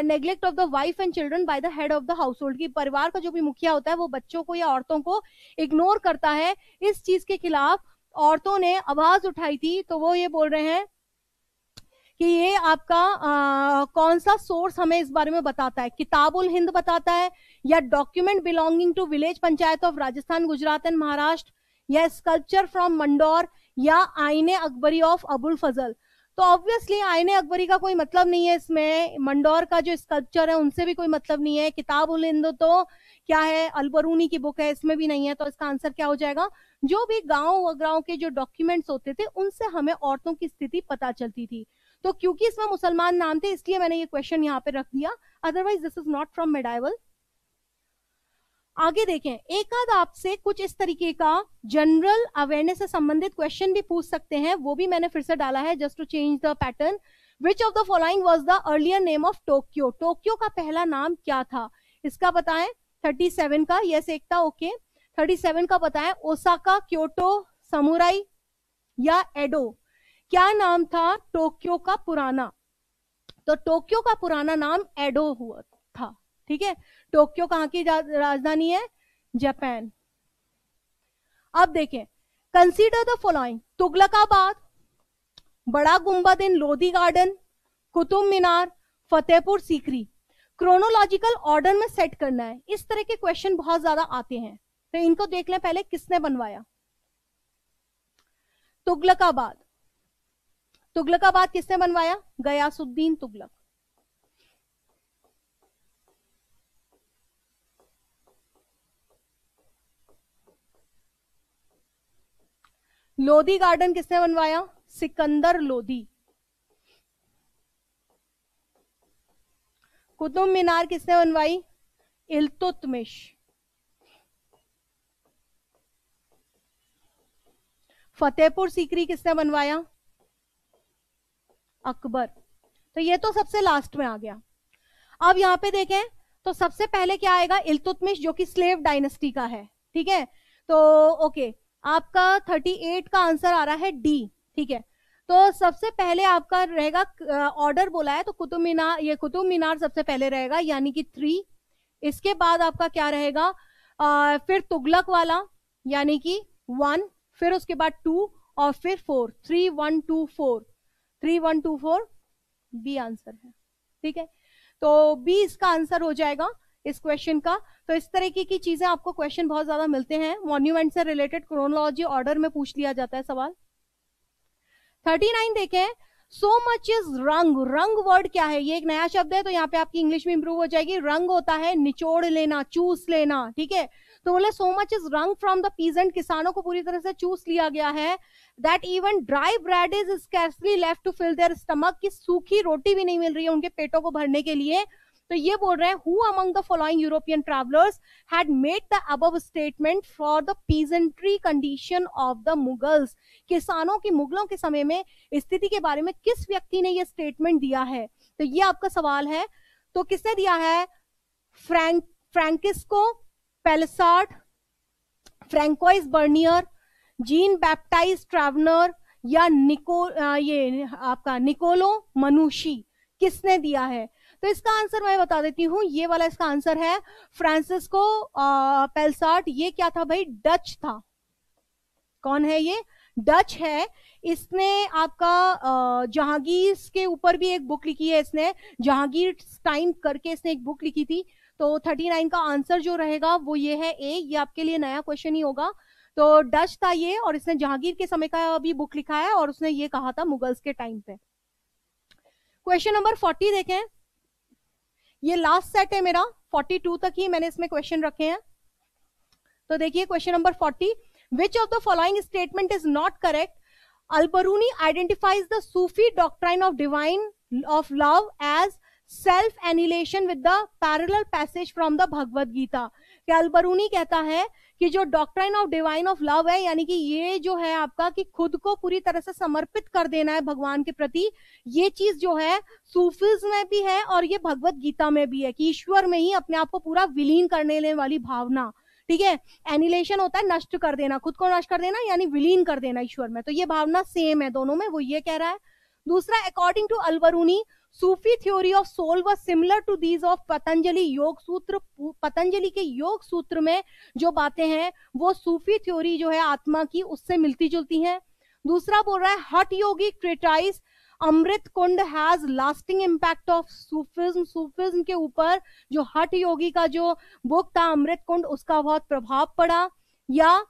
neglect of the wife and children by the head of the household, की परिवार का जो भी मुखिया होता है वो बच्चों को या औरतों को इग्नोर करता है, इस चीज के खिलाफ औरतों ने आवाज उठाई थी। तो वो ये बोल रहे हैं कि ये आपका कौन सा सोर्स हमें इस बारे में बताता है? किताबुल हिंद बताता है, या document belonging to village panchayat of Rajasthan, Gujarat and Maharashtra, या स्कल्पचर फ्रॉम मंडौर, या आईने अकबरी ऑफ अबुल फजल। तो ऑब्वियसली आईने अकबरी का कोई मतलब नहीं है इसमें, मंडौर का जो स्कल्पचर है उनसे भी कोई मतलब नहीं है, किताबुल हिंद तो क्या है, अलबरूनी की बुक है, इसमें भी नहीं है। तो इसका आंसर क्या हो जाएगा? जो भी गाँव वगैरह के जो डॉक्यूमेंट्स होते थे उनसे हमें औरतों की स्थिति पता चलती थी। तो क्योंकि इसमें मुसलमान नाम थे इसलिए मैंने ये क्वेश्चन यहाँ पे रख दिया, otherwise this is not from medieval. आगे देखें, एक आध आपसे कुछ इस तरीके का जनरल अवेयरनेस से संबंधित क्वेश्चन भी पूछ सकते हैं, वो भी मैंने फिर से डाला है just to change the pattern. Which of the following was the earlier name of Tokyo, Tokyo का पहला नाम क्या था? इसका बताएं 37 का, यस एकता ओके। 37 का बताएं, ओसाका, क्योटो, समुराई या एडो, क्या नाम था टोक्यो का पुराना? तो टोक्यो का पुराना नाम एडो हुआ था। ठीक है, टोक्यो कहाँ की राजधानी है? जापान। अब देखें, consider the following, Tughlaqabad, Bara Gumbad in Lodhi garden, Qutub Minar, Fatehpur Sikri, chronological order में सेट करना है। इस तरह के क्वेश्चन बहुत ज्यादा आते हैं, तो इनको देख लें पहले किसने बनवाया। तुगलकाबाद, तुगलकाबाद किसने बनवाया? गयासुद्दीन तुगलक। लोधी गार्डन किसने बनवाया? सिकंदर लोधी। कुतुब मीनार किसने बनवाई? इल्तुतमिश। फतेहपुर सीकरी किसने बनवाया? अकबर। तो ये तो सबसे लास्ट में आ गया। अब यहाँ पे देखें तो सबसे पहले क्या आएगा? इल्तुतमिश, जो कि स्लेव डायनेस्टी का है। ठीक है, तो ओके आपका 38 का आंसर आ रहा है डी। ठीक है, तो सबसे पहले आपका रहेगा, ऑर्डर बोला है तो कुतुब मीनार, ये कुतुब मीनार सबसे पहले रहेगा यानी कि 3, इसके बाद आपका क्या रहेगा, फिर तुगलक वाला यानी कि 1, फिर उसके बाद 2 और फिर 4, 3, 1, 2, 4 बी आंसर है। ठीक है, तो बी इसका आंसर हो जाएगा इस क्वेश्चन का। तो इस तरह की चीजें आपको क्वेश्चन बहुत ज्यादा मिलते हैं, मॉन्यूमेंट से रिलेटेड क्रोनोलॉजी ऑर्डर में पूछ लिया जाता है सवाल। 39 देखें, सो मच इज रंग, रंग वर्ड क्या है? ये एक नया शब्द है तो यहाँ पे आपकी इंग्लिश में इंप्रूव हो जाएगी। रंग होता है निचोड़ लेना, चूस लेना। ठीक है, तो बोले so much is wrung from the peasant, किसानों को पूरी तरह से चूस लिया गया है। That even dry bread is scarcely left to fill their stomach, की सूखी रोटी भी नहीं मिल रही है उनके पेटों को भरने के लिए। तो ये बोल रहे हैं who among the following European travellers had made the above statement for the peasantry condition of the Mughals, किसानों की मुगलों के समय में स्थिति के बारे में किस व्यक्ति ने ये स्टेटमेंट दिया है? तो ये आपका सवाल है। तो किसने दिया है? फ्रैंकिस्को पेलसार्ट, Francois Bernier, Jean Baptiste Tavernier या ये आपका निकोलो मनुशी, किसने दिया है? तो इसका आंसर मैं बता देती हूँ, ये वाला इसका आंसर है फ्रांसिस्को पेलसार्ट। ये क्या था भाई? डच था। कौन है ये? डच है। इसने आपका जहांगीर के ऊपर भी एक बुक लिखी है, इसने जहांगीर टाइम करके इसने एक बुक लिखी थी। तो 39 का आंसर जो रहेगा वो ये है ए। ये आपके लिए नया क्वेश्चन ही होगा। तो डच था ये और इसने जहांगीर के समय का भी बुक लिखा है और उसने ये कहा था मुगल्स के टाइम पे। क्वेश्चन नंबर 40 देखें, ये लास्ट सेट है मेरा, 42 तक ही मैंने इसमें क्वेश्चन रखे हैं। तो देखिए question number 40, which of the following statement is not correct? Al-Biruni identifies the Sufi doctrine of divine of love as self annihilation with the parallel passage from the Bhagavad Gita. Al-Biruni कहता है कि जो doctrine of divine of love है, यानी कि ये जो है आपका कि खुद को पूरी तरह से समर्पित कर देना है भगवान के प्रति, ये चीज जो है सूफिज्म में भी है और ये भगवत गीता में भी है कि ईश्वर में ही अपने आप को पूरा विलीन करने वाली भावना। ठीक है, एनिलेशन होता है नष्ट कर देना, खुद को नष्ट कर देना यानी विलीन कर देना ईश्वर में। तो ये भावना सेम है दोनों में, वो ये कह रहा है। दूसरा, according to Al-Biruni Sufi theory of soul was similar to these of Patanjali Yoga Sutra. Patanjali के योग सूत्र में जो बातें हैं वो सूफी थ्योरी जो है आत्मा की उससे मिलती जुलती हैं। दूसरा बोल रहा है Hatha yogi criticise Amrit Kund has lasting impact of Sufism. Sufism के ऊपर जो हठ योगी का जो बुक था अमृत कुंड, उसका बहुत प्रभाव पड़ा। या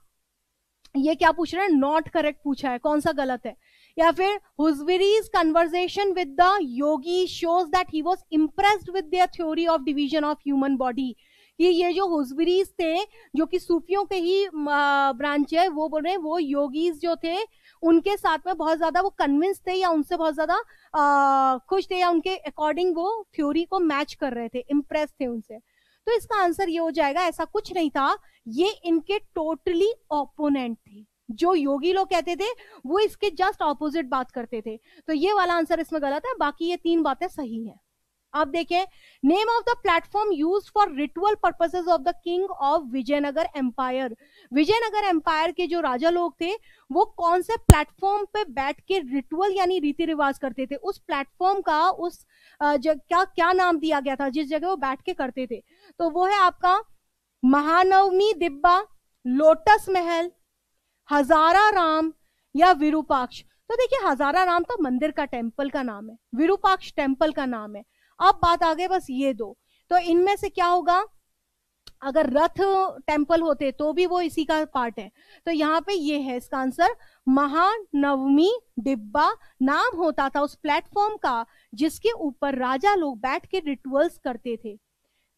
ये क्या पूछ रहे हैं? नॉट करेक्ट पूछा है, कौन सा गलत है। या फिर Hujwiri's conversation with the yogi shows that he was impressed with their theory of division of human body. ये जो हुजविरीज थे जो कि सूफियों के ही ब्रांच है, वो बोल रहे हैं वो योगीज जो थे उनके साथ में बहुत ज्यादा वो कन्विंस थे या उनसे बहुत ज्यादा खुश थे या उनके अकॉर्डिंग वो थ्योरी को मैच कर रहे थे, इम्प्रेस थे उनसे। तो इसका आंसर ये हो जाएगा, ऐसा कुछ नहीं था, ये इनके टोटली ओपोनेंट थे। जो योगी लोग कहते थे वो इसके जस्ट ऑपोजिट बात करते थे। तो ये वाला आंसर इसमें गलत है, बाकी ये तीन बातें सही हैं। अब देखें, name of the platform used for ritual purposes of the king of Vijayanagara empire. Vijayanagara empire के जो राजा लोग थे वो कौन से प्लेटफॉर्म पे बैठ के रिटुअल यानी रीति रिवाज करते थे, उस प्लेटफॉर्म का उस क्या नाम दिया गया था जिस जगह वो बैठ के करते थे? तो वो है आपका महानवमी दिब्बा, लोटस महल, हजारा राम या विरूपाक्ष। तो देखिए हजारा राम तो मंदिर का टेम्पल का नाम है, विरूपाक्ष टेम्पल का नाम है। अब बात आ गई बस ये दो, तो इनमें से क्या होगा? अगर रथ टेम्पल होते तो भी वो इसी का पार्ट है। तो यहाँ पे ये है इसका आंसर, महानवमी डिब्बा नाम होता था उस प्लेटफॉर्म का जिसके ऊपर राजा लोग बैठ के रिटुअल्स करते थे।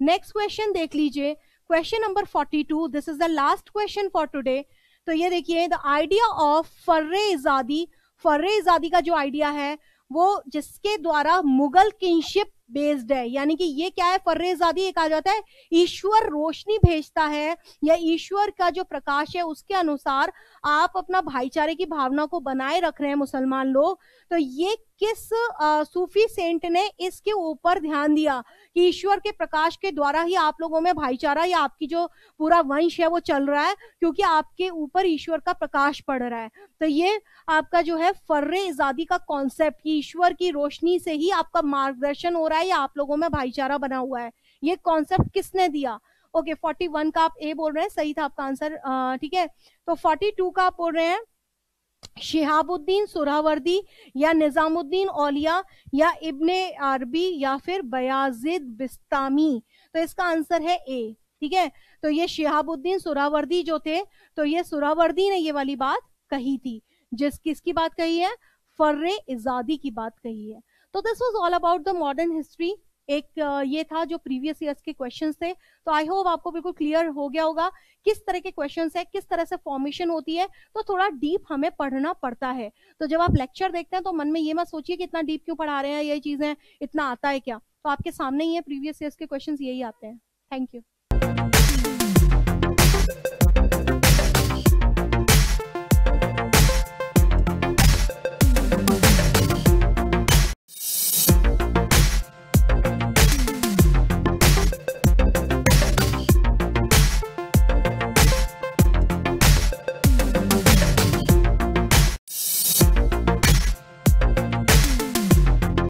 नेक्स्ट क्वेश्चन देख लीजिए, question number 42, this is the last question for today. तो ये देखिए, the idea of Farr-i-Izadi. Farr-i-Izadi का जो आइडिया है वो जिसके द्वारा मुगल किंगशिप बेस्ड है, यानी कि ये क्या है? फर्रे-ए-ज़ादी एक आ जाता है ईश्वर रोशनी भेजता है या ईश्वर का जो प्रकाश है उसके अनुसार आप अपना भाईचारे की भावना को बनाए रख रहे हैं मुसलमान लोग। तो ये किस सूफी सेंट ने इसके ऊपर ध्यान दिया कि ईश्वर के प्रकाश के द्वारा ही आप लोगों में भाईचारा या आपकी जो पूरा वंश है वो चल रहा है क्योंकि आपके ऊपर ईश्वर का प्रकाश पड़ रहा है। तो ये आपका जो है फर्रे-ए-ज़ादी का कॉन्सेप्ट कि ईश्वर की रोशनी से ही आपका मार्गदर्शन हो रहा है या आप लोगों में भाईचारा बना हुआ है, ये कॉन्सेप्ट किसने दिया? ओके, 41 का आप ए बोल रहे हैं, सही था आपका आंसर, ठीक है। तो 42 का आप बोल रहे हैं शिहाबुद्दीन सुहरावर्दी या निजामुद्दीन औलिया या इब्ने अरबी या फिर बयाजिद बिस्तामी। तो इसका आंसर है ए, ठीक है। तो ये शिहाबुद्दीन सुहरावर्दी जो थे, तो ये सुहरावर्दी ने ये वाली बात कही थी, जिस किसकी बात कही है? फर्रे-ए-ज़ादी की बात कही है। तो this was all about the modern history. एक ये था जो प्रीवियस ईयर्स के क्वेश्चंस थे। तो आई होप आपको बिल्कुल क्लियर हो गया होगा किस तरह के क्वेश्चंस है, किस तरह से फॉर्मेशन होती है। तो थोड़ा डीप हमें पढ़ना पड़ता है। तो जब आप लेक्चर देखते हैं तो मन में ये मत सोचिए कि इतना डीप क्यों पढ़ा रहे हैं, ये चीजें इतना आता है क्या, तो आपके सामने ही है, प्रीवियस ईयर के क्वेश्चंस यही आते हैं। Thank you.